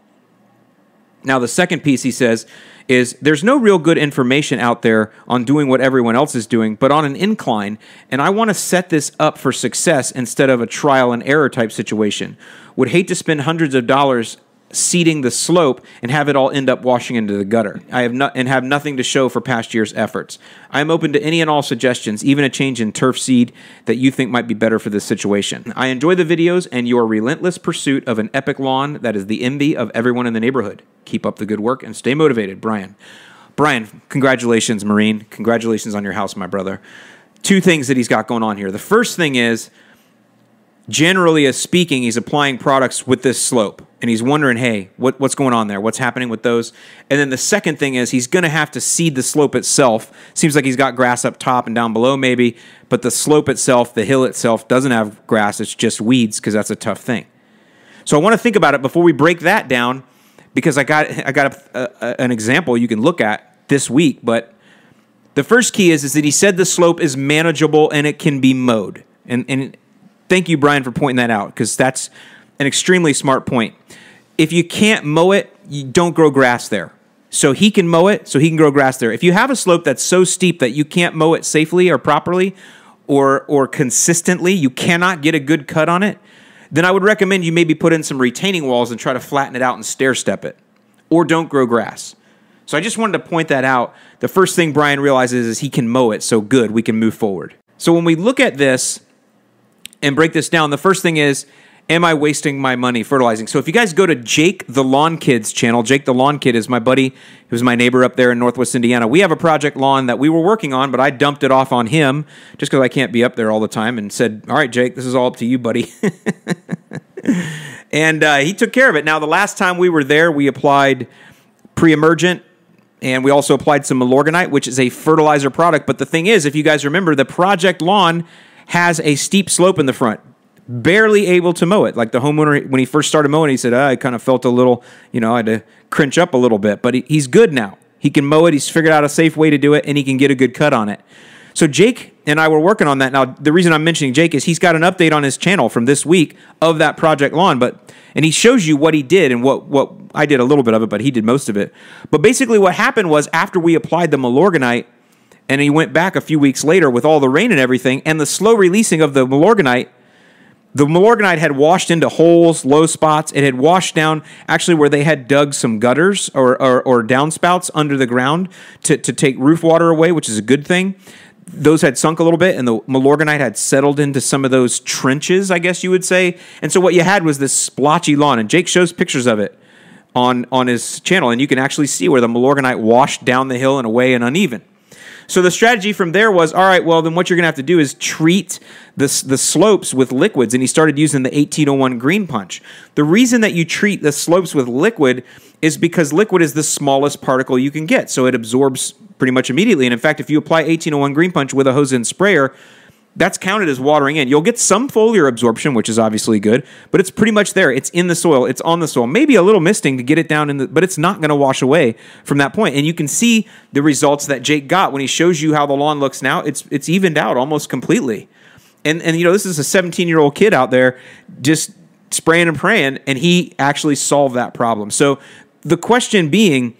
Now, the second piece, he says, is there's no real good information out there on doing what everyone else is doing, but on an incline, and I want to set this up for success instead of a trial and error type situation. Would hate to spend hundreds of dollars seeding the slope and have it all end up washing into the gutter. I have not and have nothing to show for past year's efforts. I am open to any and all suggestions, even a change in turf seed that you think might be better for this situation. I enjoy the videos and your relentless pursuit of an epic lawn that is the envy of everyone in the neighborhood. Keep up the good work and stay motivated, Brian. Brian, congratulations, Marine. Congratulations on your house, my brother. Two things that he's got going on here. The first thing is, generally as speaking, he's applying products with this slope, and he's wondering, hey, what, what's going on there? What's happening with those? And then the second thing is he's going to have to seed the slope itself. Seems like he's got grass up top and down below maybe, but the slope itself, the hill itself, doesn't have grass. It's just weeds because that's a tough thing. So I want to think about it before we break that down, because I got, I got a, a, an example you can look at this week. But the first key is, is that he said the slope is manageable and it can be mowed. And, and thank you, Brian, for pointing that out, because that's an extremely smart point. If you can't mow it, you don't grow grass there. So he can mow it, so he can grow grass there. If you have a slope that's so steep that you can't mow it safely or properly or, or consistently, you cannot get a good cut on it, then I would recommend you maybe put in some retaining walls and try to flatten it out and stair-step it, or don't grow grass. So I just wanted to point that out. The first thing Brian realizes is he can mow it, so good, we can move forward. So when we look at this and break this down, the first thing is, am I wasting my money fertilizing? So if you guys go to Jake the Lawn Kid's channel, Jake the Lawn Kid is my buddy, he was my neighbor up there in Northwest Indiana. We have a project lawn that we were working on, but I dumped it off on him just because I can't be up there all the time, and said, all right, Jake, this is all up to you, buddy. And uh, he took care of it. Now, the last time we were there, we applied pre-emergent, and we also applied some Milorganite, which is a fertilizer product. But the thing is, if you guys remember, the project lawn has a steep slope in the front. Barely able to mow it. Like the homeowner, when he first started mowing, he said, oh, I kind of felt a little, you know, I had to cringe up a little bit. But he, he's good now. He can mow it. He's figured out a safe way to do it, and he can get a good cut on it. So Jake and I were working on that. Now, the reason I'm mentioning Jake is he's got an update on his channel from this week of that project lawn. But and he shows you what he did and what, what I did a little bit of it, but he did most of it. But basically what happened was after we applied the Milorganite, and he went back a few weeks later with all the rain and everything, and the slow releasing of the Milorganite, the Milorganite had washed into holes, low spots. It had washed down actually where they had dug some gutters or, or, or downspouts under the ground to, to take roof water away, which is a good thing. Those had sunk a little bit, and the Milorganite had settled into some of those trenches, I guess you would say. And so what you had was this splotchy lawn, and Jake shows pictures of it on, on his channel, and you can actually see where the Milorganite washed down the hill and away and uneven. So the strategy from there was, all right, well, then what you're going to have to do is treat the, the slopes with liquids. And he started using the eighteen oh one Green Punch. The reason that you treat the slopes with liquid is because liquid is the smallest particle you can get. So it absorbs pretty much immediately. And in fact, if you apply eighteen oh one Green Punch with a hose and sprayer, that's counted as watering in. You'll get some foliar absorption, which is obviously good, but it's pretty much there. It's in the soil. It's on the soil. Maybe a little misting to get it down, in the, but it's not going to wash away from that point. And you can see the results that Jake got when he shows you how the lawn looks now. It's it's evened out almost completely. And, and you know, this is a seventeen-year-old kid out there just spraying and praying, and he actually solved that problem. So the question being,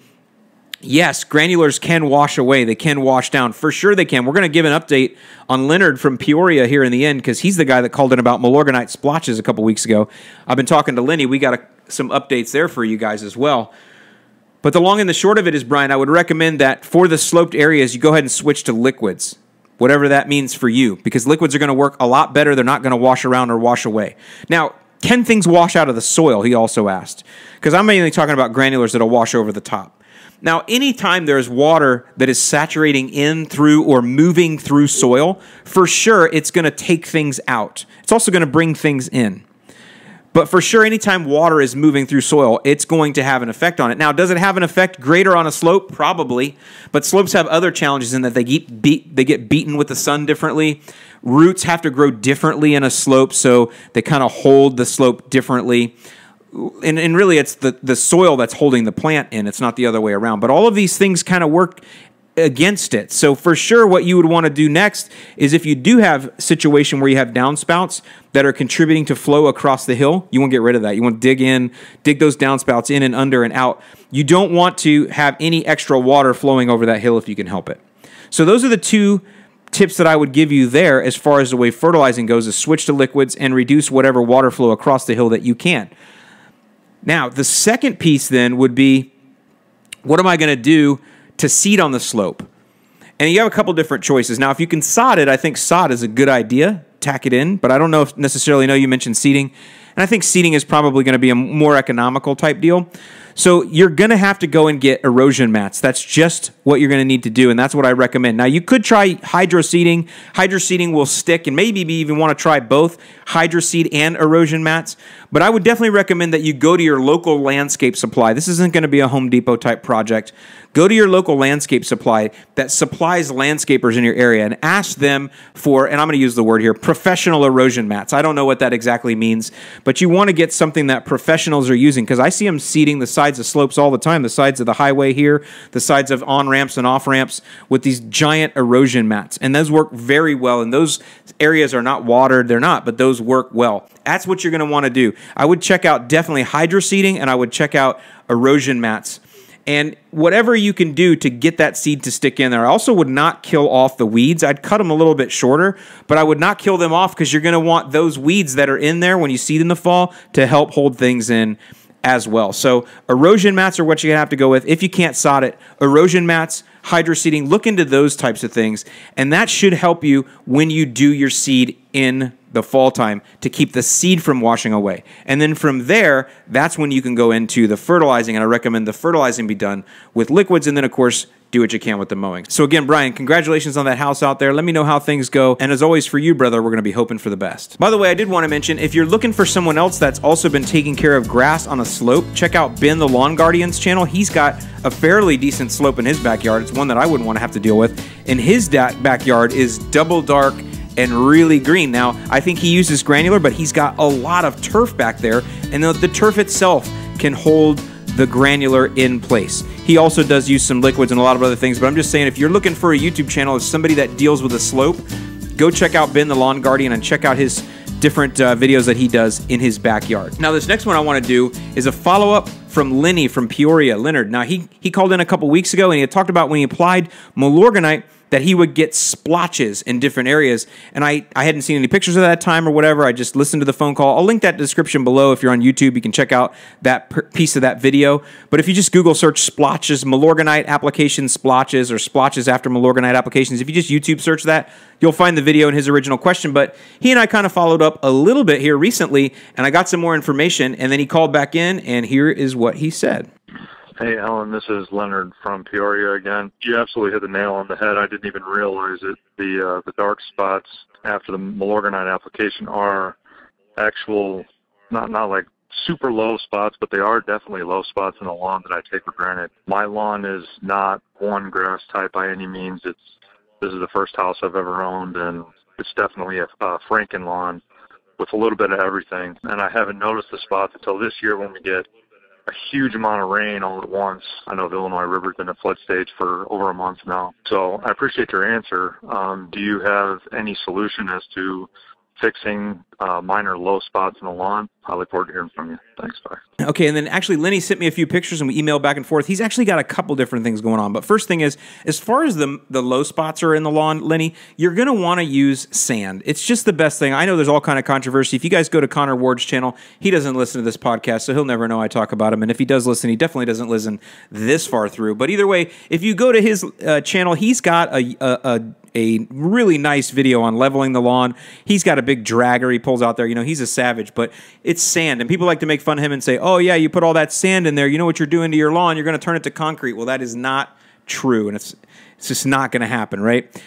yes, granulars can wash away. They can wash down. For sure they can. We're going to give an update on Leonard from Peoria here in the end, because he's the guy that called in about Milorganite splotches a couple weeks ago. I've been talking to Lenny. We got a, some updates there for you guys as well. But the long and the short of it is, Brian, I would recommend that for the sloped areas, you go ahead and switch to liquids, whatever that means for you, because liquids are going to work a lot better. They're not going to wash around or wash away. Now, can things wash out of the soil, he also asked, because I'm mainly talking about granulars that will wash over the top. Now, anytime there is water that is saturating in through or moving through soil, for sure it's going to take things out. It's also going to bring things in. But for sure, anytime water is moving through soil, it's going to have an effect on it. Now, does it have an effect greater on a slope? Probably. But slopes have other challenges in that they get, beat, they get beaten with the sun differently. Roots have to grow differently in a slope, so they kind of hold the slope differently. and, and really it's the, the soil that's holding the plant in. It's not the other way around. But all of these things kind of work against it. So for sure what you would want to do next is if you do have a situation where you have downspouts that are contributing to flow across the hill, you want to get rid of that. You want to dig in, dig those downspouts in and under and out. You don't want to have any extra water flowing over that hill if you can help it. So those are the two tips that I would give you there as far as the way fertilizing goes, is switch to liquids and reduce whatever water flow across the hill that you can. Now, the second piece then would be, what am I going to do to seed on the slope? And you have a couple different choices. Now, if you can sod it, I think sod is a good idea. Tack it in, but I don't know if necessarily know you mentioned seeding. And I think seeding is probably going to be a more economical type deal. So you're going to have to go and get erosion mats. That's just what you're going to need to do, and that's what I recommend. Now, you could try hydro seeding. Hydro seeding will stick, and maybe even want to try both hydro seed and erosion mats. But I would definitely recommend that you go to your local landscape supply. This isn't going to be a Home Depot type project. Go to your local landscape supply that supplies landscapers in your area and ask them for, and I'm going to use the word here, professional erosion mats. I don't know what that exactly means, but you want to get something that professionals are using, because I see them seeding the sides of slopes all the time, the sides of the highway here, the sides of on-ramps and off-ramps with these giant erosion mats. And those work very well, and those areas are not watered. They're not, but those work well. That's what you're going to want to do. I would check out definitely hydro seeding, and I would check out erosion mats. And whatever you can do to get that seed to stick in there. I also would not kill off the weeds. I'd cut them a little bit shorter, but I would not kill them off, because you're going to want those weeds that are in there when you seed in the fall to help hold things in as well. So erosion mats are what you're going to have to go with. If you can't sod it, erosion mats, hydro seeding, look into those types of things. And that should help you when you do your seed in the fall time to keep the seed from washing away. And then from there, that's when you can go into the fertilizing, and I recommend the fertilizing be done with liquids, and then of course, do what you can with the mowing. So again, Brian, congratulations on that house out there. Let me know how things go. And as always for you, brother, we're gonna be hoping for the best. By the way, I did wanna mention, if you're looking for someone else that's also been taking care of grass on a slope, check out Ben the Lawn Guardian's channel. He's got a fairly decent slope in his backyard. It's one that I wouldn't wanna have to deal with. And his backyard is double dark and really green. Now, I think he uses granular, but he's got a lot of turf back there, and the, the turf itself can hold the granular in place. He also does use some liquids and a lot of other things, but I'm just saying, if you're looking for a YouTube channel as somebody that deals with a slope, go check out Ben the Lawn Guardian and check out his different uh, videos that he does in his backyard. Now, this next one I wanna do is a follow-up from Lenny from Peoria, Leonard. Now, he, he called in a couple weeks ago, and he had talked about when he applied Milorganite that he would get splotches in different areas. And I, I hadn't seen any pictures of that time or whatever. I just listened to the phone call. I'll link that description below. If you're on YouTube, you can check out that piece of that video. But if you just Google search splotches, Milorganite application splotches, or splotches after Milorganite applications, if you just YouTube search that, you'll find the video and his original question. But he and I kind of followed up a little bit here recently, and I got some more information, and then he called back in, and here is what he said. Hey, Alan, this is Leonard from Peoria again. You absolutely hit the nail on the head. I didn't even realize it. The, uh, the dark spots after the Milorganite application are actual, not, not like super low spots, but they are definitely low spots in the lawn that I take for granted. My lawn is not one grass type by any means. It's, this is the first house I've ever owned, and it's definitely a, a Franken lawn with a little bit of everything. And I haven't noticed the spots until this year when we get a huge amount of rain all at once. I know the Illinois River's been in a flood stage for over a month now. So I appreciate your answer. Um, do you have any solution as to fixing uh, minor low spots in the lawn? I look forward to hearing from you. Thanks, bye. Okay, and then actually Lenny sent me a few pictures, and we emailed back and forth. He's actually got a couple different things going on. But first thing is, as far as the, the low spots are in the lawn, Lenny, you're going to want to use sand. It's just the best thing. I know there's all kind of controversy. If you guys go to Connor Ward's channel, he doesn't listen to this podcast, so he'll never know I talk about him. And if he does listen, he definitely doesn't listen this far through. But either way, if you go to his uh, channel, he's got a, a, a a really nice video on leveling the lawn. He's got a big dragger he pulls out there. You know, he's a savage, but it's sand. And people like to make fun of him and say, oh, yeah, you put all that sand in there. You know what you're doing to your lawn? You're going to turn it to concrete. Well, that is not true, and it's, it's just not going to happen, right?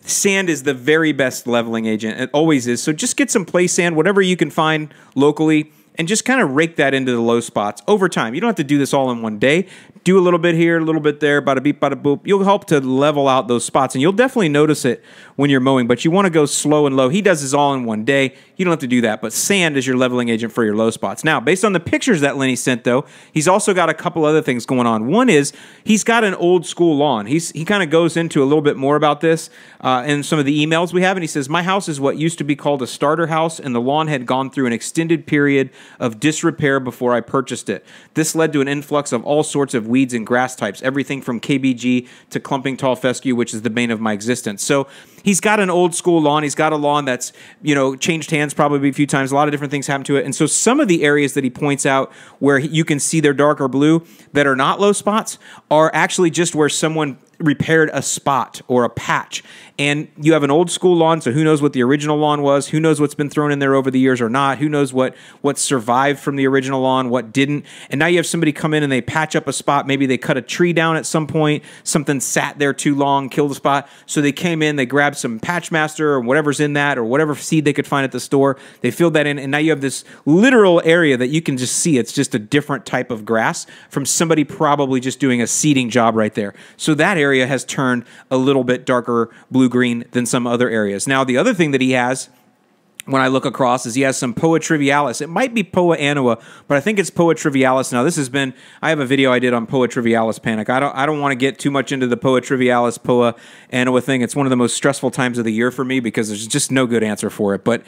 Sand is the very best leveling agent. It always is. So just get some play sand, whatever you can find locally, and just kind of rake that into the low spots over time. You don't have to do this all in one day. Do a little bit here, a little bit there, bada beep, bada boop. You'll help to level out those spots, and you'll definitely notice it when you're mowing, but you want to go slow and low. He does this all in one day. You don't have to do that, but sand is your leveling agent for your low spots. Now, based on the pictures that Lenny sent, though, he's also got a couple other things going on. One is he's got an old school lawn. He's, he kind of goes into a little bit more about this uh, in some of the emails we have, and he says, my house is what used to be called a starter house, and the lawn had gone through an extended period of disrepair before I purchased it. This led to an influx of all sorts of weeds and grass types, everything from K B G to clumping tall fescue, which is the bane of my existence. So he's got an old school lawn. He's got a lawn that's, you know, changed hands probably a few times. A lot of different things happen to it. And so some of the areas that he points out where you can see they're darker blue that are not low spots are actually just where someone repaired a spot or a patch. And you have an old school lawn, so who knows what the original lawn was, who knows what's been thrown in there over the years or not, who knows what, what survived from the original lawn, what didn't. And now you have somebody come in and they patch up a spot, maybe they cut a tree down at some point, something sat there too long, killed a spot, so they came in, they grabbed some Patchmaster or whatever's in that or whatever seed they could find at the store, they filled that in, and now you have this literal area that you can just see it's just a different type of grass from somebody probably just doing a seeding job right there. So that area has turned a little bit darker blue-green than some other areas. Now, the other thing that he has when I look across is he has some Poa Trivialis. It might be Poa Annua, but I think it's Poa Trivialis. Now, this has been, I have a video I did on Poa Trivialis panic. I don't, I don't want to get too much into the Poa Trivialis, Poa Annua thing. It's one of the most stressful times of the year for me because there's just no good answer for it, but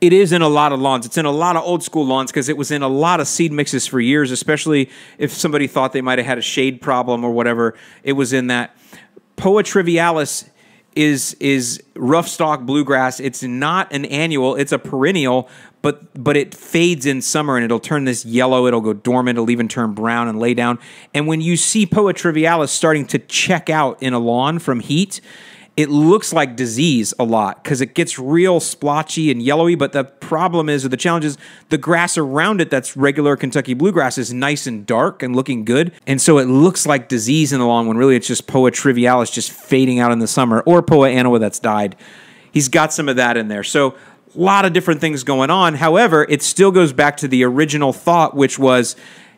it is in a lot of lawns. It's in a lot of old school lawns because it was in a lot of seed mixes for years, especially if somebody thought they might have had a shade problem or whatever. It was in that. Poa Trivialis is is rough stalk bluegrass. It's not an annual, it's a perennial, but but it fades in summer and it'll turn this yellow, it'll go dormant, it'll even turn brown and lay down. And when you see Poa Trivialis starting to check out in a lawn from heat, it looks like disease a lot because it gets real splotchy and yellowy, but the problem is, or the challenge is, the grass around it that's regular Kentucky bluegrass is nice and dark and looking good, and so it looks like disease in the lawn when really it's just Poa Trivialis just fading out in the summer, or Poa Annua that's died. He's got some of that in there. So a lot of different things going on. However, it still goes back to the original thought, which was,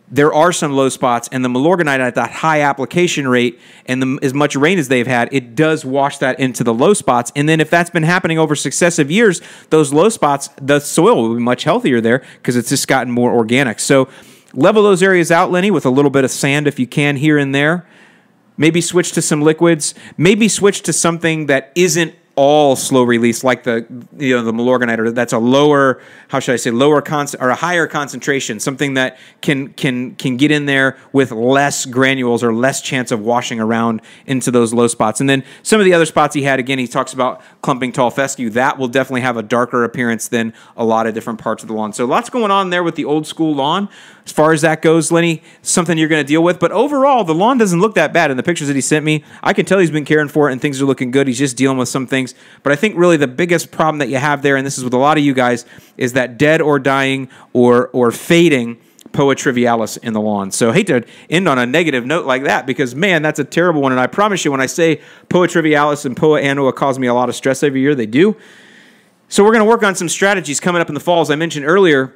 there are some low spots, and the Milorganite at that high application rate and the, as much rain as they've had, it does wash that into the low spots. And then if that's been happening over successive years, those low spots, the soil will be much healthier there because it's just gotten more organic. So level those areas out, Lenny, with a little bit of sand if you can here and there. Maybe switch to some liquids. Maybe switch to something that isn't all slow release, like the you know the Milorganite, that's a lower, how should I say, lower constant or a higher concentration, something that can can can get in there with less granules or less chance of washing around into those low spots. And then some of the other spots he had, again, he talks about clumping tall fescue. That will definitely have a darker appearance than a lot of different parts of the lawn. So lots going on there with the old school lawn. As far as that goes, Lenny, something you're going to deal with. But overall, the lawn doesn't look that bad. In the pictures that he sent me, I can tell he's been caring for it and things are looking good. He's just dealing with some things. But I think really the biggest problem that you have there, and this is with a lot of you guys, is that dead or dying or, or fading Poa Trivialis in the lawn. So I hate to end on a negative note like that because, man, that's a terrible one. And I promise you, when I say Poa Trivialis and Poa Annua cause me a lot of stress every year, they do. So we're going to work on some strategies coming up in the fall, as I mentioned earlier,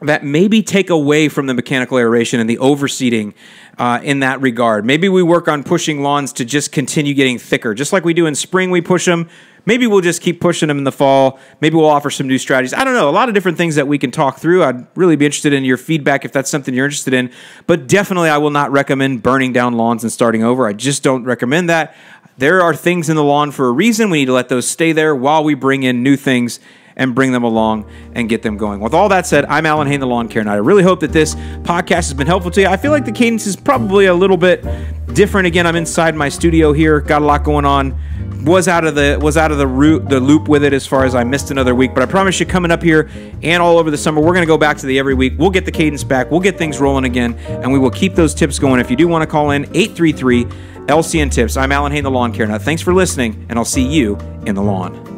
that maybe take away from the mechanical aeration and the overseeding uh, in that regard. Maybe we work on pushing lawns to just continue getting thicker. Just like we do in spring, we push them. Maybe we'll just keep pushing them in the fall. Maybe we'll offer some new strategies. I don't know, a lot of different things that we can talk through. I'd really be interested in your feedback if that's something you're interested in. But definitely I will not recommend burning down lawns and starting over. I just don't recommend that. There are things in the lawn for a reason. We need to let those stay there while we bring in new things and bring them along and get them going. With all that said, I'm Alan Hayne, the Lawn Care Knight. I really hope that this podcast has been helpful to you. I feel like the cadence is probably a little bit different. Again, I'm inside my studio here. Got a lot going on. Was out of the was out of the root the loop with it as far as I missed another week, but I promise you, coming up here and all over the summer, we're gonna go back to the every week. We'll get the cadence back. We'll get things rolling again, and we will keep those tips going. If you do want to call in, eight three three L C N tips. I'm Alan Hayne, the Lawn Care Knight. Thanks for listening, and I'll see you in the lawn.